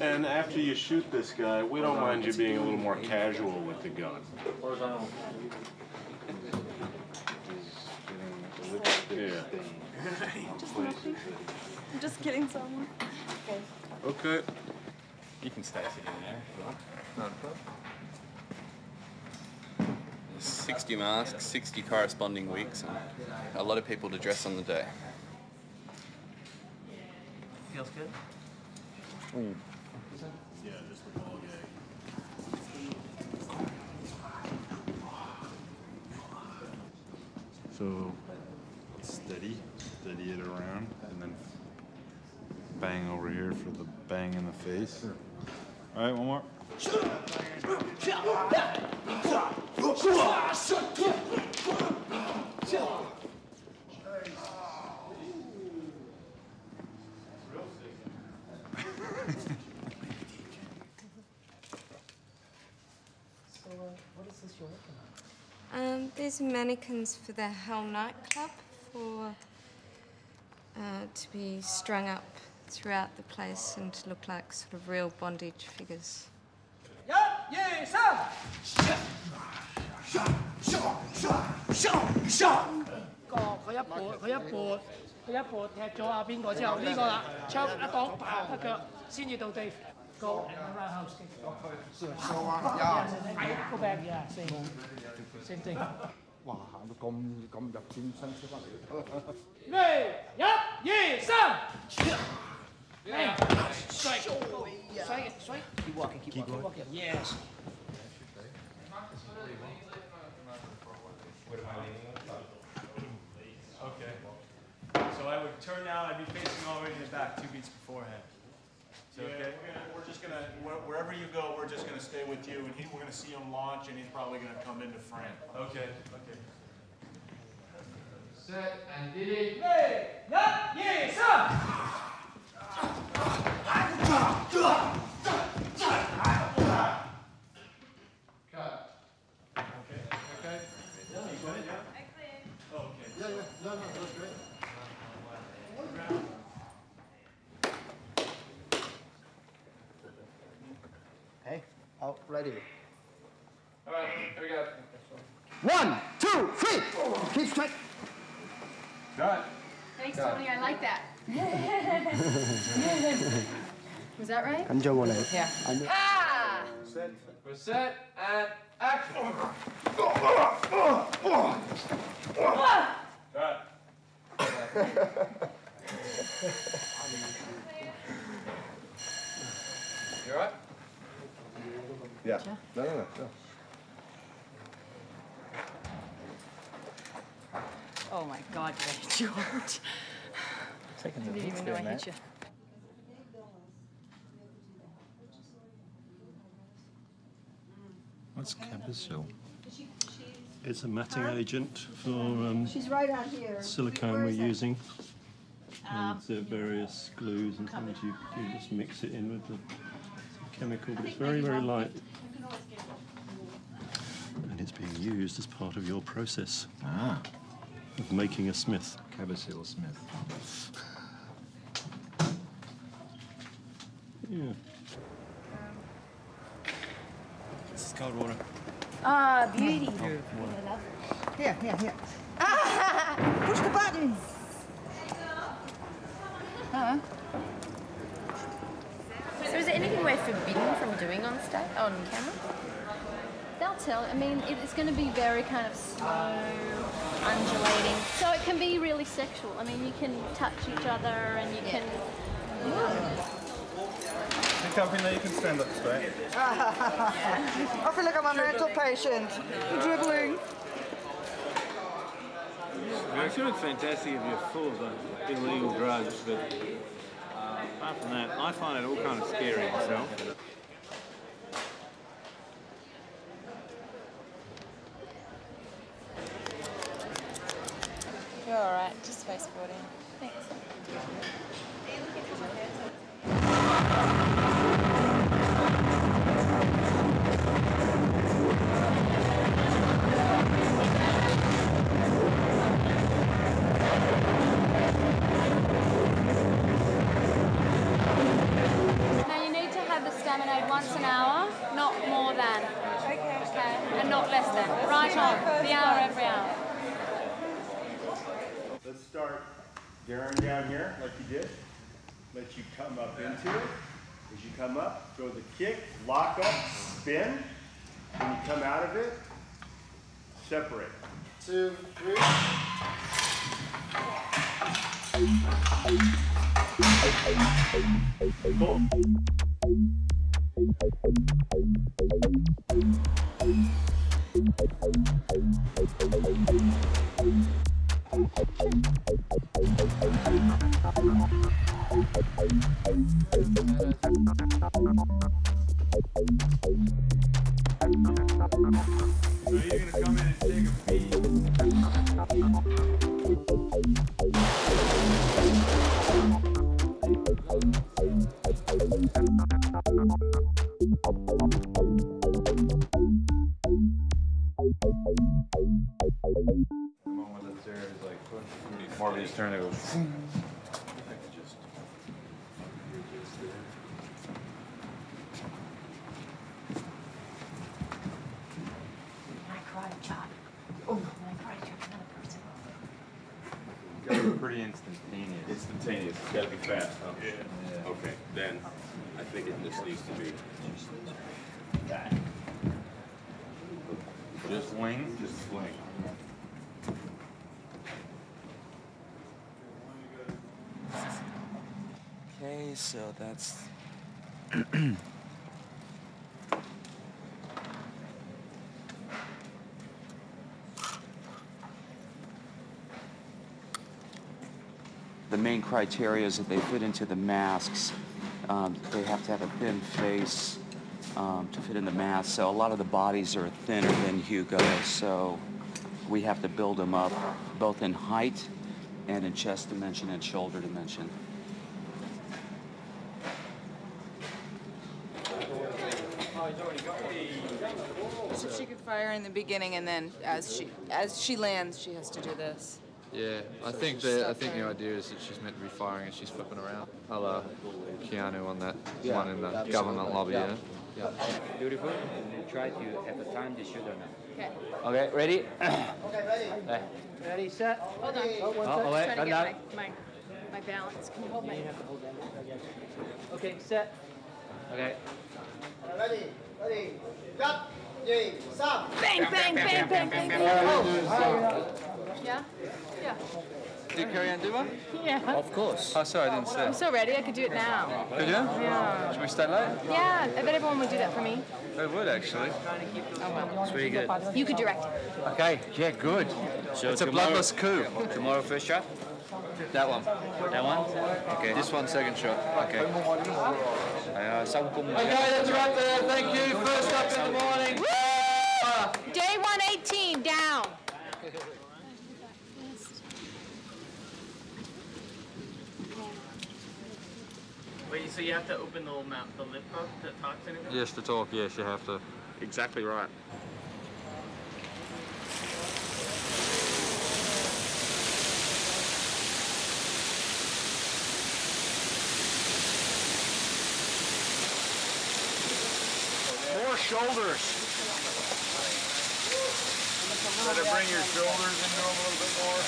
And after you shoot this guy, we don't mind you being a little more casual with the gun. Yeah. I'm just kidding, someone. Okay. Okay. You can stay sitting there if you want. Not a problem. 60 masks, 60 corresponding weeks, and a lot of people to dress on the day. Feels good? Mm. Yeah, just the ball game. So, steady it around, and then bang over here for the bang in the face. Sure. All right, one more. So, what is this you're working on? These mannequins for the Hell Night Club for to be strung up throughout the place and to look like sort of real bondage figures. Go and the right house. Go back, yeah, same thing. Yeah. Strike. Strike. Keep walking. Yes. Okay. So I would turn now, I'd be facing already in the back, 2 beats beforehand. So okay? Wherever you go, we're just gonna stay with you, and we're gonna see him launch, and he's probably gonna come into frame. Okay. Set and did it. Hey! Yup! Yes! Up! Cut. Okay. You got it? I cleared. Oh, okay. Yeah. No, that was great. Hey, all ready. All right, here we go. 1, 2, 3. Oh. Keep straight. Got it. Thanks, Tony. I like that. Was that right? I'm Joe Wallay. Yeah. Ah! We're set and action. Cut. You all right? Yeah. No. Oh my God, George. Taking the beats doing that. You. What's Capazil? It's a matting agent for silicone we're using. And the various glues and things. You just mix it in with the chemical, but it's very, very light. And it's being used as part of your process of making a smith. Capazil Smith. Yeah. This is cold water. Ah, beauty. Here. Ah! Push the button. So is there anything we're forbidden from doing on stage, on camera? They'll tell. I mean, it's going to be very kind of slow, undulating. So it can be really sexual. I mean, you can touch each other and you can... You can't be there, you can stand up straight. I feel like I'm a mental patient. Dribbling. I feel it's fantastic if you're full of illegal drugs, but apart from that, I find it all kind of scary myself. You're alright, just face 14. Thanks. not less than. Right on. The hour every hour. Let's start daring down here like you did. Let you come up into it. As you come up, throw the kick, lock up, spin. When you come out of it, separate. 2, 3. Cool. So you're going to come in and take a beat. The moment that's there is like Morpheus' turn, it goes. Instantaneous. It's got to be fast, huh? Yeah. Yeah. Okay, then I think it just needs to be that. Just swing? Just swing. Okay, so that's... The main criteria is that they fit into the masks. They have to have a thin face to fit in the mask. So a lot of the bodies are thinner than Hugo. So we have to build them up both in height and in chest dimension and shoulder dimension. So she could fire in the beginning, and then as she lands, she has to do this. Yeah, I think the idea is that she's meant to be firing and she's flipping around. Hello, Keanu on that one in the government lobby. Yeah. Beautiful. Try to have the time to shoot or not. Okay. Okay, ready? Okay, ready. Ready, set. Hold on. Oh, wait. I'm trying to get my balance. Can you hold my? You have to hold that. Okay, set. Okay. Ready. Ready. Stop. Bang, bang, bang, bang, bang, bang. Oh. Yeah? Yeah. Did Carrie-Anne do one? Yeah. Of course. Oh, sorry, I didn't say. I'm so ready, I could do it now. Could you? Yeah. Should we stay late? Yeah, I bet everyone would do that for me. They would, actually. Oh, well. It's really good. You could direct it. Okay, yeah, good. So it's a bloodless coup. Tomorrow, first shot? That one. That one? Okay. This one, second shot. Okay. Okay, that's right there. Thank you. First up in the morning. Woo! Day 118 down. Wait, so you have to open the little mouth, the lip up to talk to anyone? Yes, to talk, yes, you have to. Exactly right. More shoulders. Try to bring your shoulders into them a little bit more.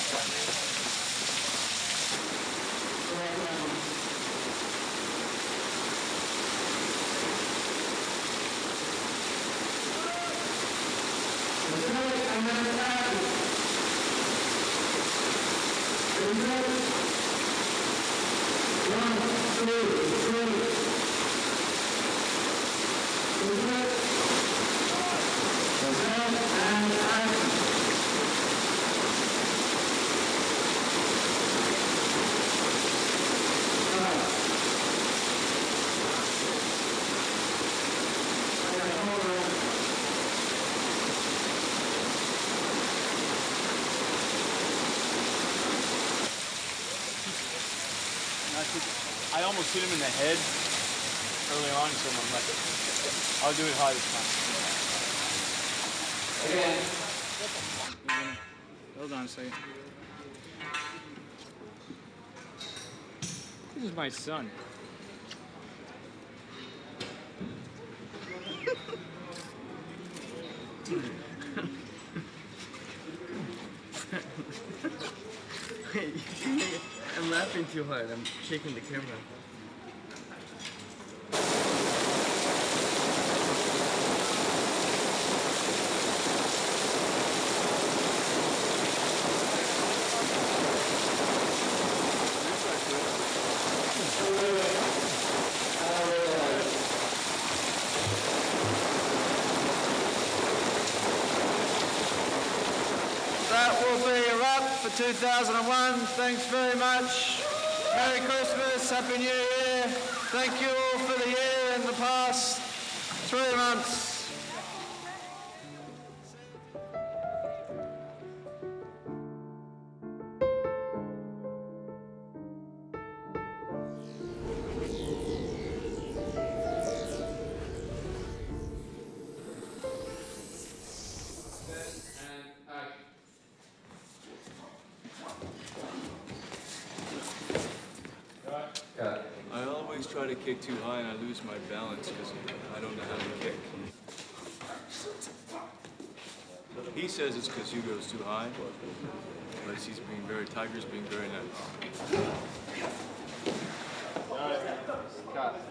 I almost hit him in the head early on, so I'm like, I'll do it high this time. Okay. Hold on a second. This is my son. laughing too hard. I'm shaking the camera. That will be a wrap for 2001. Thanks very much. Merry Christmas, Happy New Year. Thank you all for the year and the past 3 months. Kick too high and I lose my balance because I don't know how to kick. He says it's because Hugo's too high, but he's being very, Tiger's being very nice. All right, cut.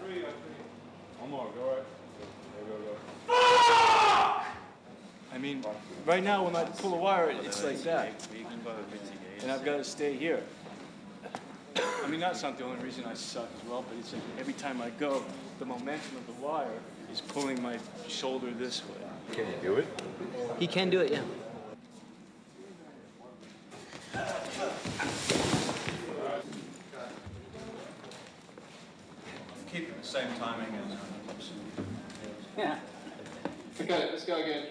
One more, go right. Go. I mean, right now when I pull a wire, it's like that. And I've got to stay here. I mean, that's not the only reason I suck as well, but it's like every time I go, the momentum of the wire is pulling my shoulder this way. Can he do it? He can do it, yeah. Keeping the same timing as... Yeah. We got it. Let's go again.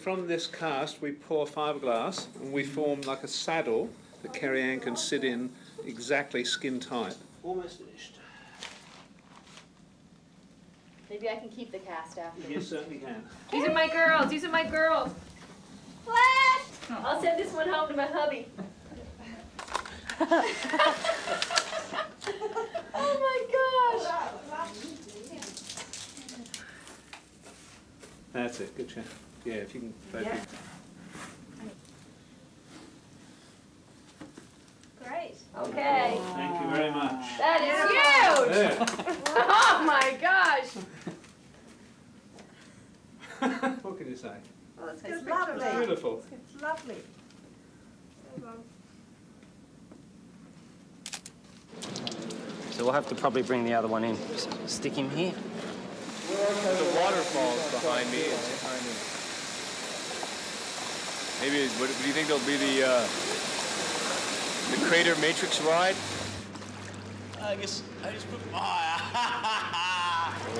From this cast, we pour fiberglass and we form like a saddle that Carrie-Anne can sit in exactly skin tight. Almost finished. Maybe I can keep the cast after. You certainly can. These are my girls. These are my girls. What? I'll send this one home to my hubby. Oh my gosh. That's it. Good chance. Yeah, if you can play. Yeah. Great. Okay. Thank you very much. That is huge! Yeah. Oh my gosh! What can you say? Well, it's lovely. It's beautiful. It's lovely. So we'll have to probably bring the other one in. Just stick him here. The waterfall's behind me. It's behind me. Maybe, what do you think there'll be the Crater Matrix ride? I guess I just put my...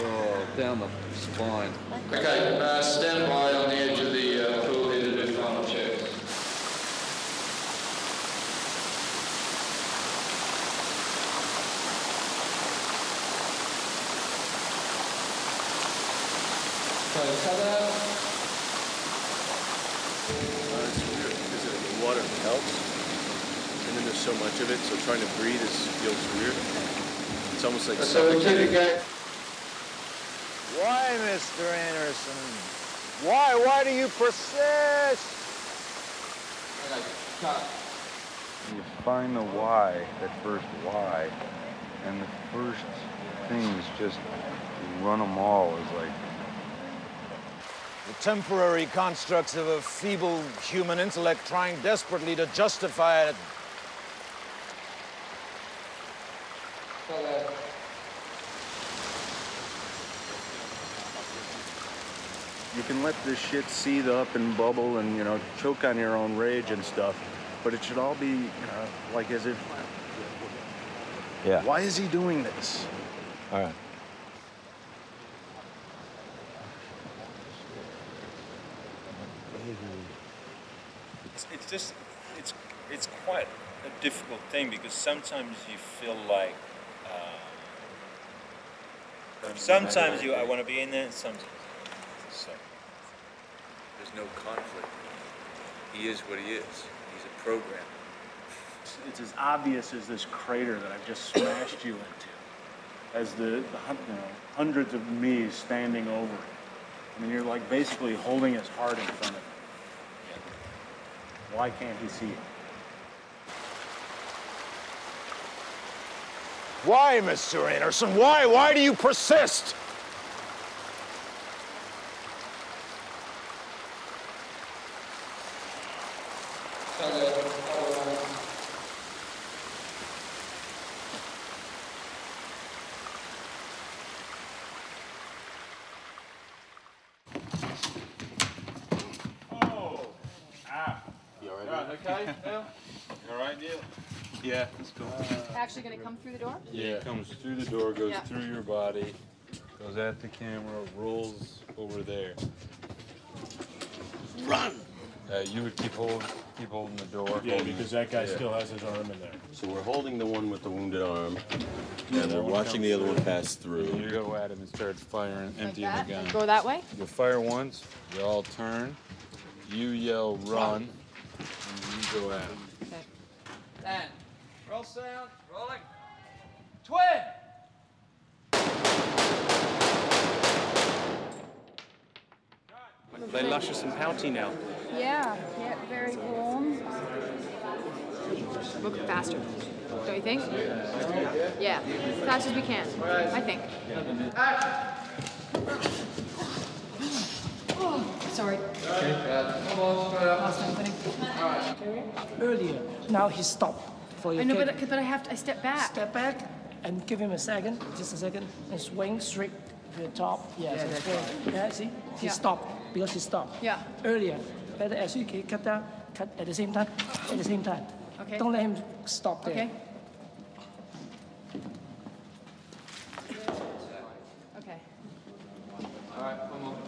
Oh, down the spine. Okay, stand by on the edge of the pool here to do final checks. So, ta-da! Water helps, and then there's so much of it, so trying to breathe feels weird. It's almost like suffocating. Why, Mr. Anderson? Why do you persist? You find the why, that first why, and the first things just run them all is like, the temporary constructs of a feeble human intellect trying desperately to justify it. Hello. You can let this shit seethe up and bubble and, you know, choke on your own rage and stuff, but it should all be, you know, like as if... Yeah. Why is he doing this? All right. It's just, it's quite a difficult thing because sometimes you feel like, sometimes you, I want to be in there, and sometimes, so. There's no conflict. He is what he is. He's a program. It's as obvious as this crater that I've just smashed you into, as the hundreds of me's standing over it. I mean, you're like basically holding his heart in front of him. Why can't he see it? Why, Mr. Anderson? Why? Why do you persist? Actually going to come through the door? Yeah, it comes through the door, goes through your body, goes at the camera, rolls over there. Run! You would keep holding the door. Yeah, because that guy still has his arm in there. So we're holding the one with the wounded arm, and we're watching the other one pass through. You go at him and start firing, emptying the gun. Go that way? You'll fire once, you all turn, you yell run, and you go at him. Okay. Ten. Roll sound, rolling. Twin! They're luscious and pouty now. Yeah, yeah, very warm. We'll go faster, don't you think? Yeah, as fast as we can, I think. Sorry. Earlier, now he stopped. I know, but I have to. I step back. Step back and give him a second, just a second, and swing straight to the top. Yeah, yeah, so right. Yeah, see, he stopped because he stopped. Yeah. Earlier, better as you cut down, cut at the same time, at the same time. Okay. Don't let him stop there. Okay. Okay. All right, one more.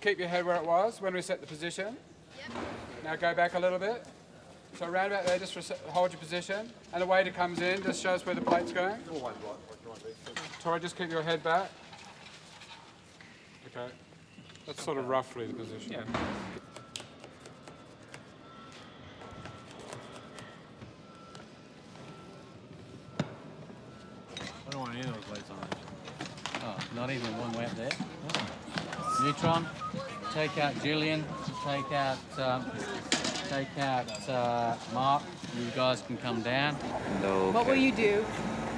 Keep your head where it was when we set the position. Yep. Now go back a little bit. So round about there, just hold your position. And the waiter comes in, just shows where the plate's going. Tori, just keep your head back. Okay. That's sort of roughly the position. Yeah. I don't want any of those lights on. Oh, not even one way up there? Oh. Neutron, take out Jillian, take out Mark. You guys can come down. No. What will you do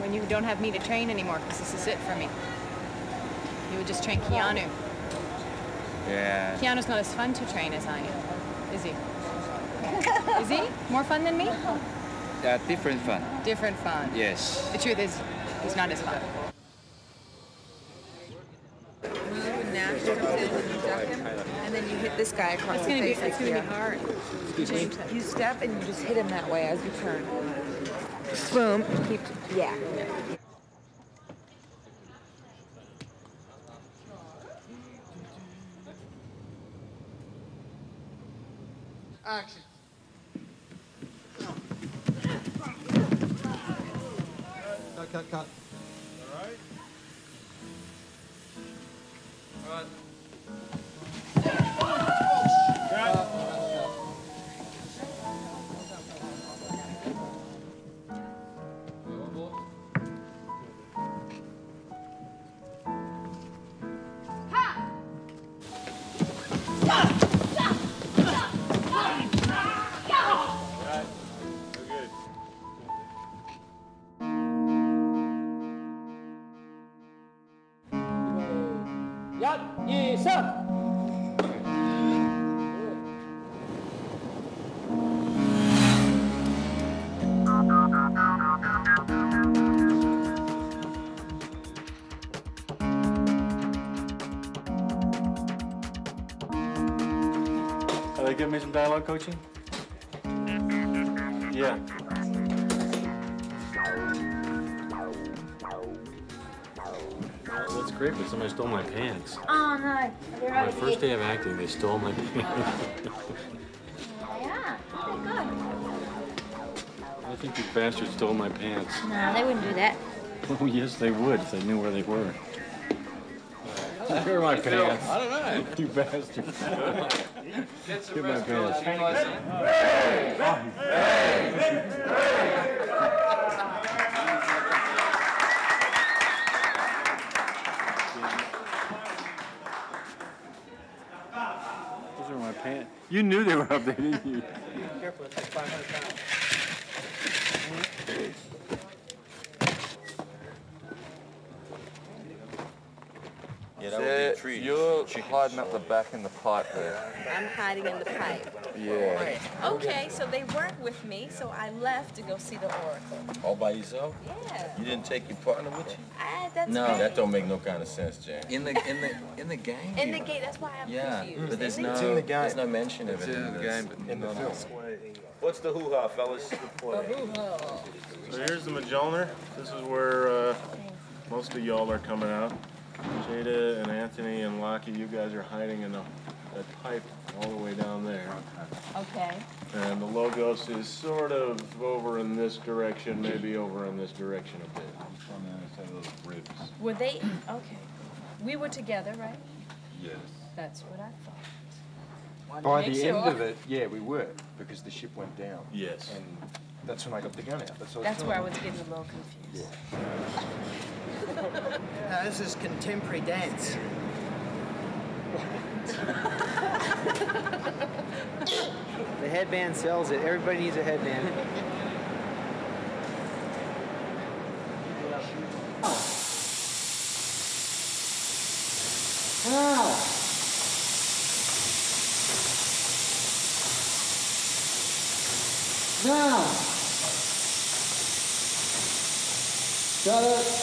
when you don't have me to train anymore? Because this is it for me. You would just train Keanu. Yeah. Keanu's not as fun to train as I am, is he? Is he? More fun than me? Different fun. Different fun. Yes. The truth is, he's not as fun. And then you hit this guy across the face. It's going to be hard. You step and you just hit him that way as you turn. Boom. Keep, yeah. Action. Cut. All right. All right. Give me some dialogue coaching? Yeah. That's great, but somebody stole my pants. Oh, no. My first day of acting, they stole my pants. Yeah, oh, good. I think these bastards stole my pants. No, they wouldn't do that. Oh, yes, they would if they knew where they were. Where are my pants? I don't know. You bastards. Get my pants. Hey! Hey! Hey! pants. You knew they were up there, didn't you? Be careful, it's like 500 pounds. Yeah, that would be you're chicken hiding up the back in the pipe there. I'm hiding in the pipe. Yeah. Okay, so they weren't with me, so I left to go see the Oracle. All by yourself? Yeah. You didn't take your partner with you? That's no, great. That don't make no kind of sense, Jane. In the game. In the game. That's why I'm confused. Yeah, but there's no it's in the game. There's no mention of it in the game, but in the film. What's the hoo-ha, fellas? The hoo-ha. So here's the Majoner. This is where most of y'all are coming out. Jada and Anthony and Lockie, you guys are hiding in a pipe all the way down there. Okay. And the Logos is sort of over in this direction, maybe over in this direction a bit. I'm trying to understand those ribs. Were they, okay. We were together, right? Yes. That's what I thought. By the end of it, yeah, we were, because the ship went down. Yes. And that's when I got the gun out. That's where I was getting a little confused. Yeah. Yeah, this is contemporary dance. The headband sells it. Everybody needs a headband. Ah. Now. Got it.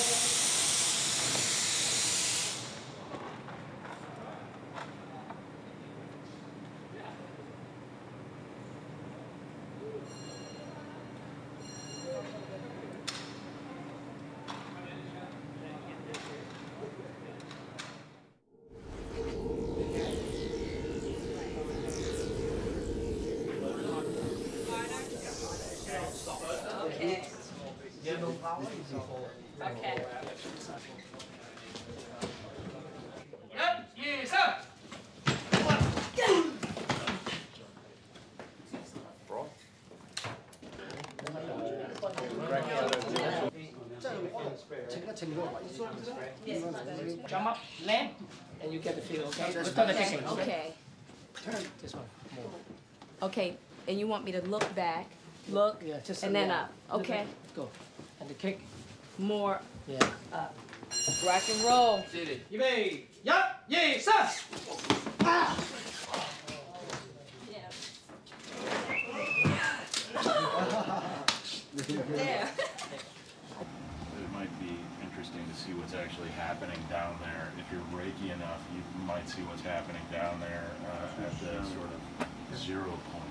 Jump up, land, and you get the feel, okay? Just turn the kicking. Okay. Turn this one. Okay, and you want me to look back, look, yeah, just and then up, okay? Go. And the kick. More. Yeah. Up. Rock and roll. Did it. You may. Yup. Yes, sir. Ah. Yeah. There. To see what's actually happening down there. If you're Reiki enough, you might see what's happening down there at the sort of 0 point.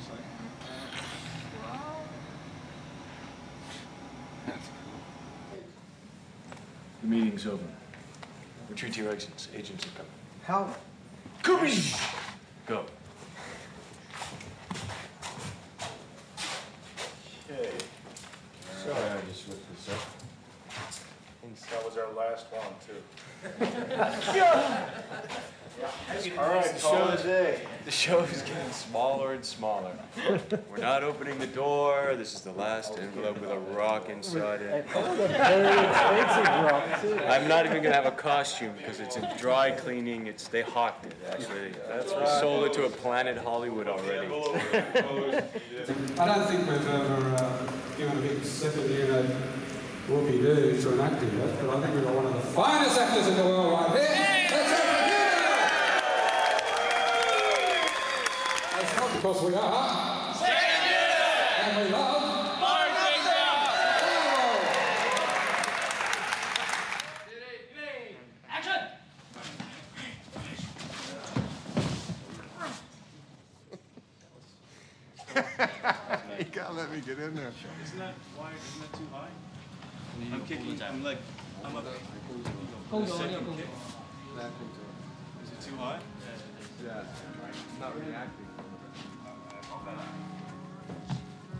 It's like, wow. That's cool. The meeting's over. Retreat to your exits. Agents are coming. How? Go. That was our last one, too. Yeah. All right, the show is getting smaller and smaller. We're not opening the door. This is the last envelope with a rock inside it. I'm not even going to have a costume because it's in dry cleaning. They hawked it, actually. We sold it to a Planet Hollywood already. I don't think we've ever given a big second unit whoopie do to an actor yet, but I think we've got one of the finest actors in the world right here. Let's have a That's not because we are. And we love. You gotta let me get in there. Isn't that too high? I'm kicking. I'm like, I'm up. Hold on. Is it too high? Yeah. It's not really acting.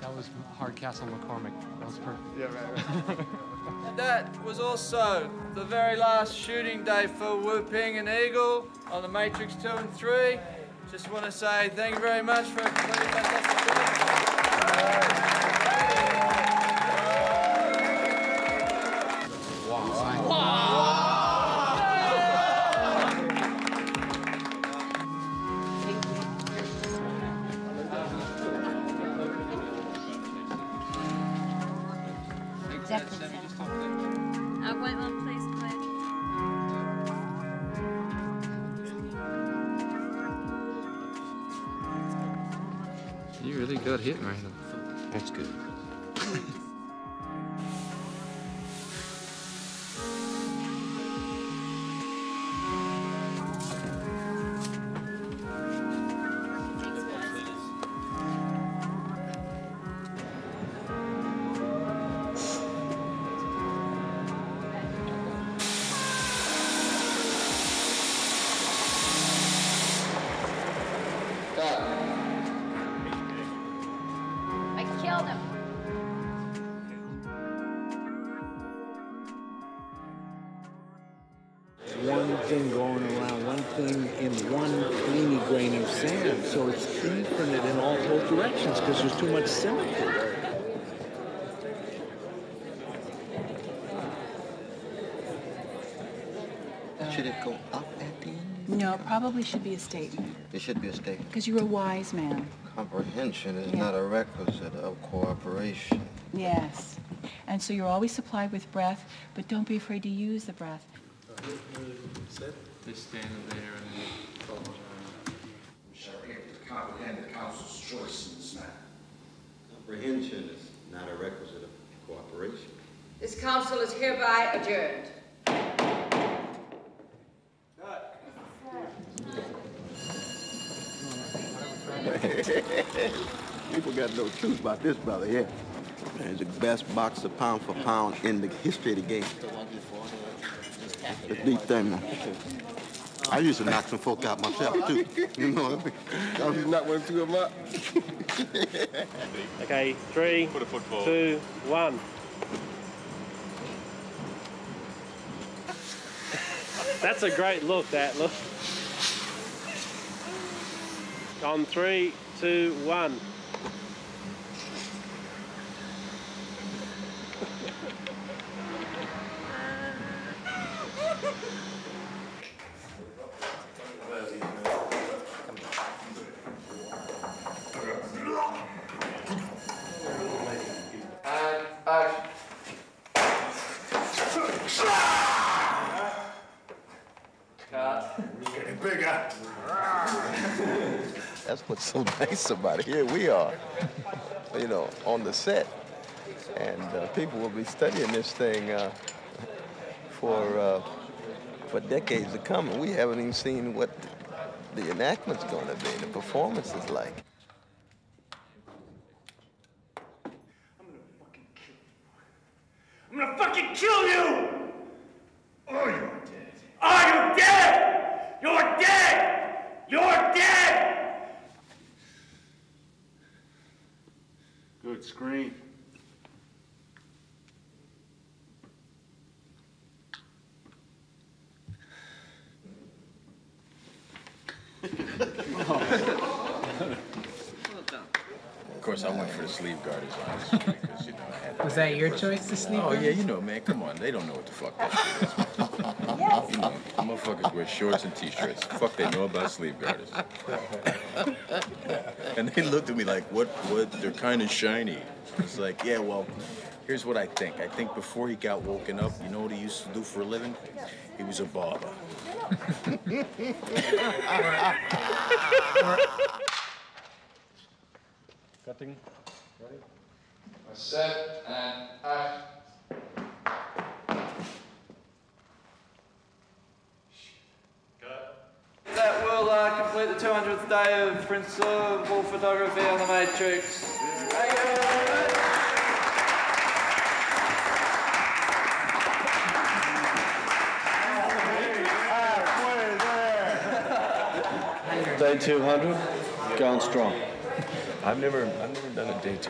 That was Hardcastle McCormick. That was perfect. Yeah, right. And that was also the very last shooting day for Wu Ping and Eagle on The Matrix 2 and 3. Just want to say thank you very much for a fantastic show. Wow. You really got hit, Randall. That's good. Should it go up at the end? No, it probably should be a statement. It should be a statement. Because you're a wise man. Comprehension is not a requisite of cooperation. Yes. And so you're always supplied with breath, but don't be afraid to use the breath. Just stand there and follow. We shall be able to comprehend the council's choice in this matter. Comprehension is not a requisite of cooperation. This council is hereby adjourned. People got no truth about this brother here. He's the best boxer pound for pound in the history of the game. It's deep thing, man. I used to knock some folk out myself, too. You know what I mean? I knock one, two of them up. Okay, 3, 2, 1. That's a great look, that look. On 3, 2, 1. What's so nice about it? Here we are, you know, on the set, and people will be studying this thing for decades to come, and we haven't even seen what the enactment's going to be, the performance is like. I'm gonna fucking kill you! Or you're dead. Are you dead? You're dead! You're dead! Good screen. Of course, I went for the sleeve guard as well. You know, was that your choice, the sleeve guard? Oh, yeah, you know, man, come on. They don't know what the fuck that is. Yes. You know, motherfuckers wear shorts and t-shirts. Fuck, they know about sleeve garters. And they looked at me like, what? They're kind of shiny. It's like, yeah, well, here's what I think. I think before he got woken up, you know what he used to do for a living? He was a barber. Cutting. Ready? Set and act. That will complete the 200th day of principal photography on The Matrix. Thank you very much. Day 200, going strong. I've never done a day 200.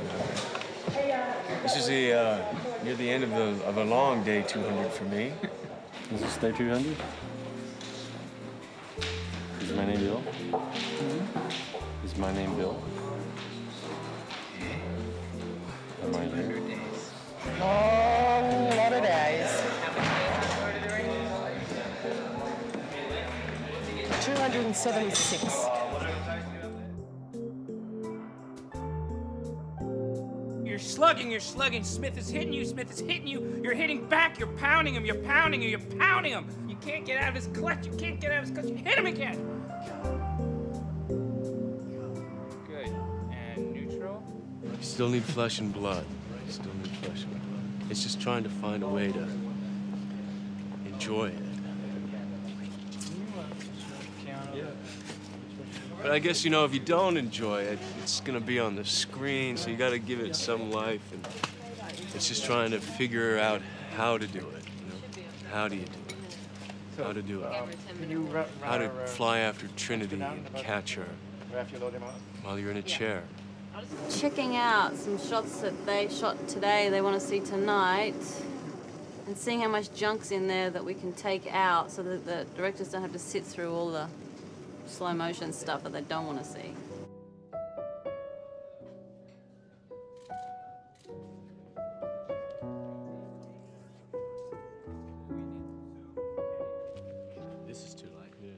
This is the near the end of a long day 200 for me. Is this day 200? Is my name Bill? Mm-hmm. Is my name Bill? Am I here? Long lot of days. 276. You're slugging. Smith is hitting you. You're hitting back. You're pounding him. You can't get out of his clutch. You hit him again. Good. And neutral. Still need flesh and blood. Still need flesh and blood. It's just trying to find a way to enjoy it. But I guess, you know, if you don't enjoy it, it's gonna be on the screen, so you gotta give it some life. And it's just trying to figure out how to do it, you know? How do you do it? How to do it? How to fly after Trinity and catch her while you're in a chair. Checking out some shots that they shot today they want to see tonight, and seeing how much junk's in there that we can take out so that the directors don't have to sit through all the slow motion stuff that they don't want to see. This is too light. Yeah.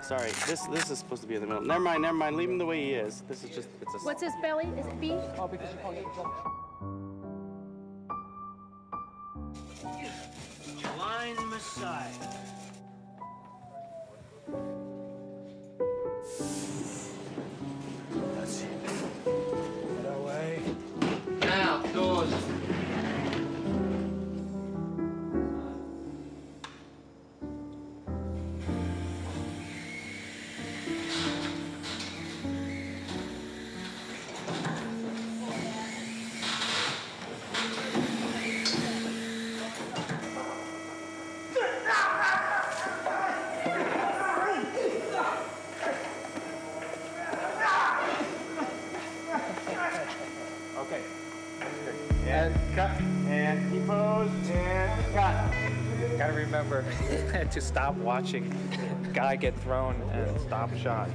Sorry, this is supposed to be in the middle. Never mind, never mind. Leave him the way he is. This is just, it's a... What's his belly? Is it beef? Oh, because you probably get blind Messiah. That's it. Get away. Now, doors. To stop watching a guy get thrown and stop shot.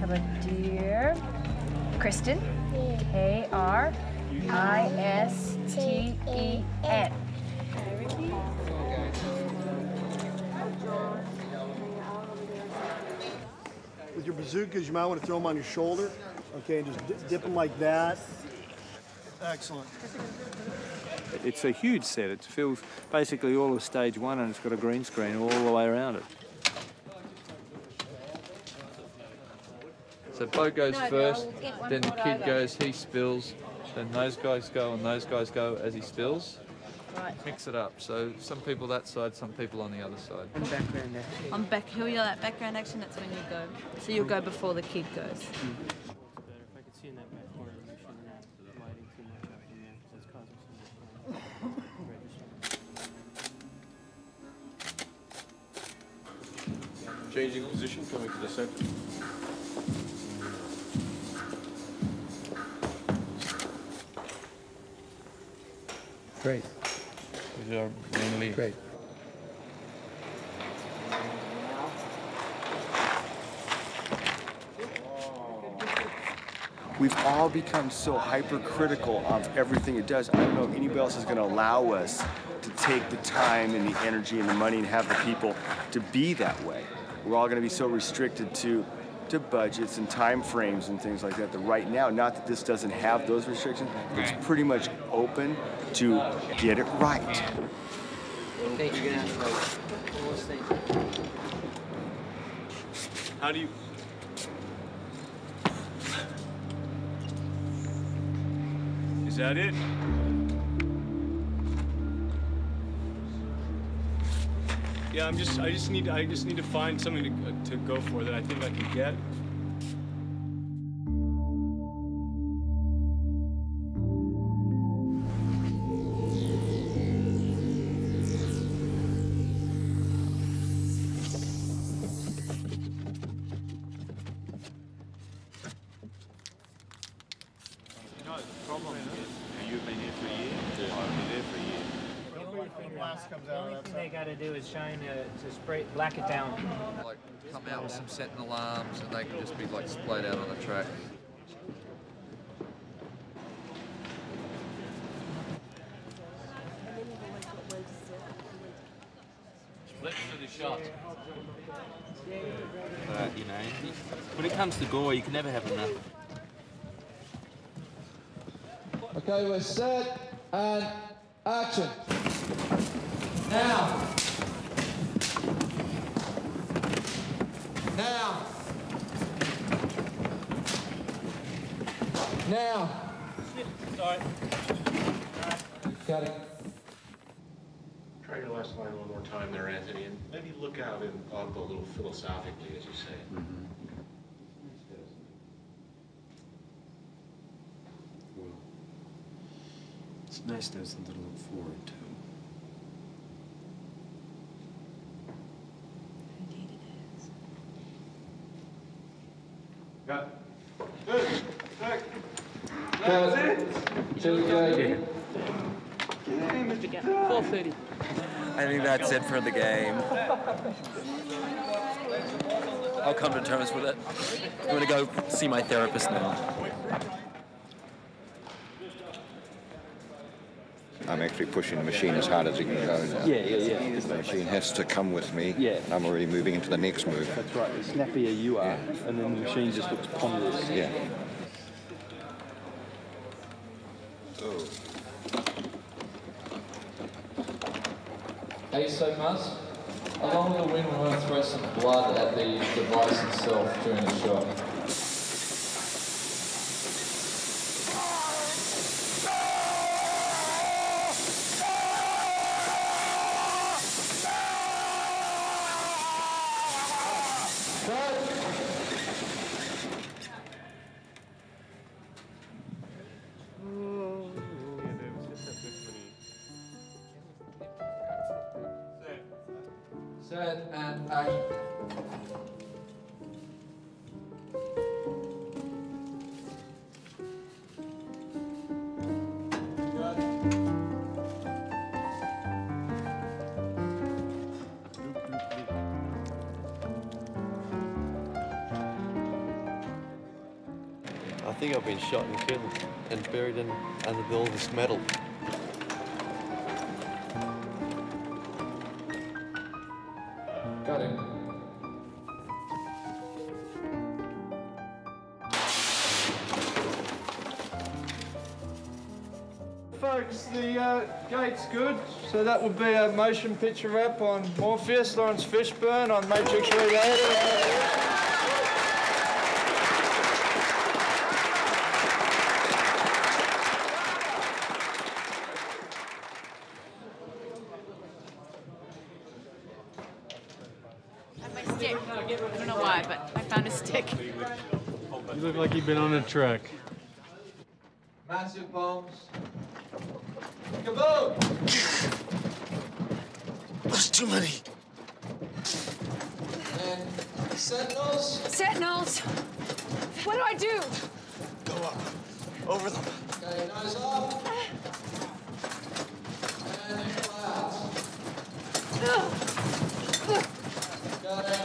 Have a dear Kristen. K-R-I-S-T-E-N. With your bazookas, you might want to throw them on your shoulder, okay, and just dip them like that. Excellent. It's a huge set. It fills basically all of stage one, and it's got a green screen all the way around it. So Bo goes first, then the kid goes, he spills, then those guys go and those guys go as he spills. Right. Mix it up. So some people that side, some people on the other side. And background action. On back, he'll yell at background action, that's when you go. So you'll go before the kid goes. Mm-hmm. Changing position, coming to the center. Great. These are mainly... Great. We've all become so hypercritical of everything it does. I don't know if anybody else is going to allow us to take the time and the energy and the money and have the people to be that way. We're all going to be so restricted to budgets and time frames and things like that. That right now, not that this doesn't have those restrictions, it's pretty much open to get it right. How do you? Is that it? Yeah, I just need to find something to go for that I think I can get. You know, the problem is, you've been here for a year, I've been there for a year. The only thing they got to do is shine to spray, black it down. Like come out with some setting alarms, and they can just be like splayed out on the track. Let's do the shot. But you know, when it comes to gore, you can never have enough. Okay, we're set and action. Now. Sorry. Got it. Try your last line one more time there, Anthony, and maybe look out and talk a little philosophically, as you say. Mm-hmm. Well, it's nice to have something to look forward to. Indeed it is. Got it. Good. That's it. Till we go again. 4:30. I think that's it for the game. I'll come to terms with it. I'm going to go see my therapist now. I'm actually pushing the machine as hard as it can go now. Yeah. The machine has to come with me. Yeah. And I'm already moving into the next move. That's right. The snappier you are, and then the machine just looks ponderous. Yeah. Oh. Hey, so Muzz, along with the wind, we're going to throw some blood at the device itself during the shot. I think I've been shot and killed and buried in under all this metal. Got him. Folks, the gate's good. So that would be a motion picture wrap on Morpheus, Laurence Fishburne on Matrix Reloaded. Like you've been on a truck. Massive bombs. Kaboom! That's too many. And sentinels? Sentinels! What do I do? Go up. Over them. Okay, nose up. And clouds. Got it.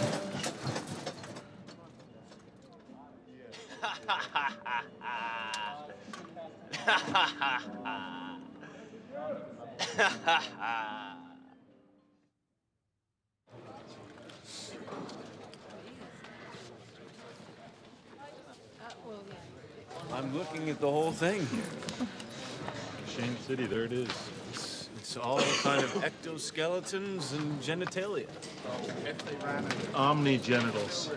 I'm looking at the whole thing here. Shame City, there it is. It's all kind of ectoskeletons and genitalia. Omni-genitals.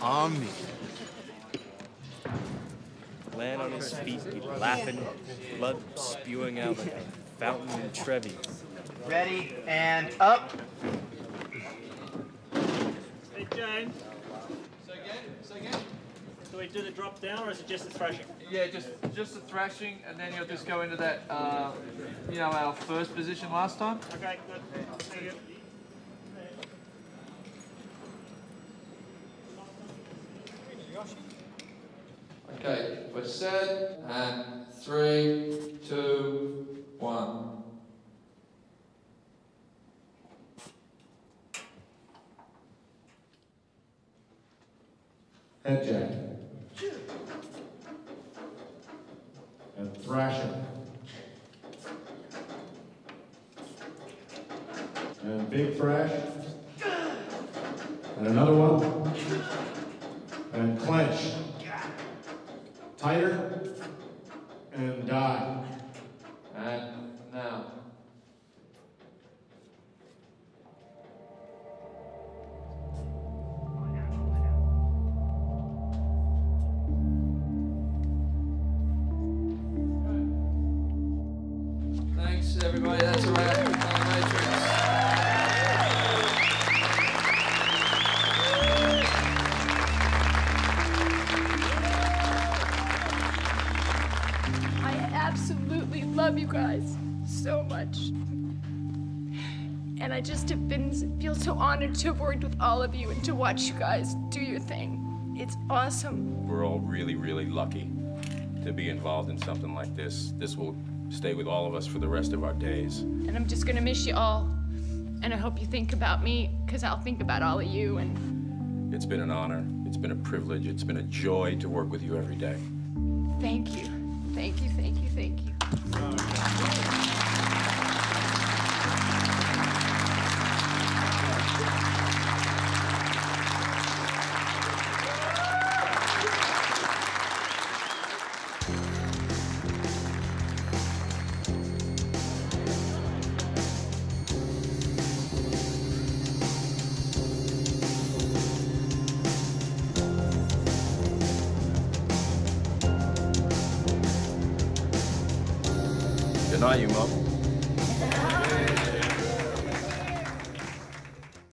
Omni. Land on his feet, laughing, blood spewing out like a fountain in Trevi. Ready and up. Hey, Jane. So again. Do we do the drop down, or is it just the thrashing? Yeah, just the thrashing, and then you'll just go into that, you know, our first position last time. Okay, good. Thank you. Okay, we're set, and 3, 2, 1. Head jack. And thrashing. And big thrash. And another one. And clench. Tighter and die. everybody. That's a wrap for The Matrix. I absolutely love you guys so much. And I just have feel so honored to have worked with all of you and to watch you guys do your thing. It's awesome. We're all really, really lucky to be involved in something like this. This will stay with all of us for the rest of our days. And I'm just gonna miss you all. And I hope you think about me, because I'll think about all of you. And it's been an honor. It's been a privilege. It's been a joy to work with you every day. Thank you. Thank you, thank you, thank you. Good night, you mum.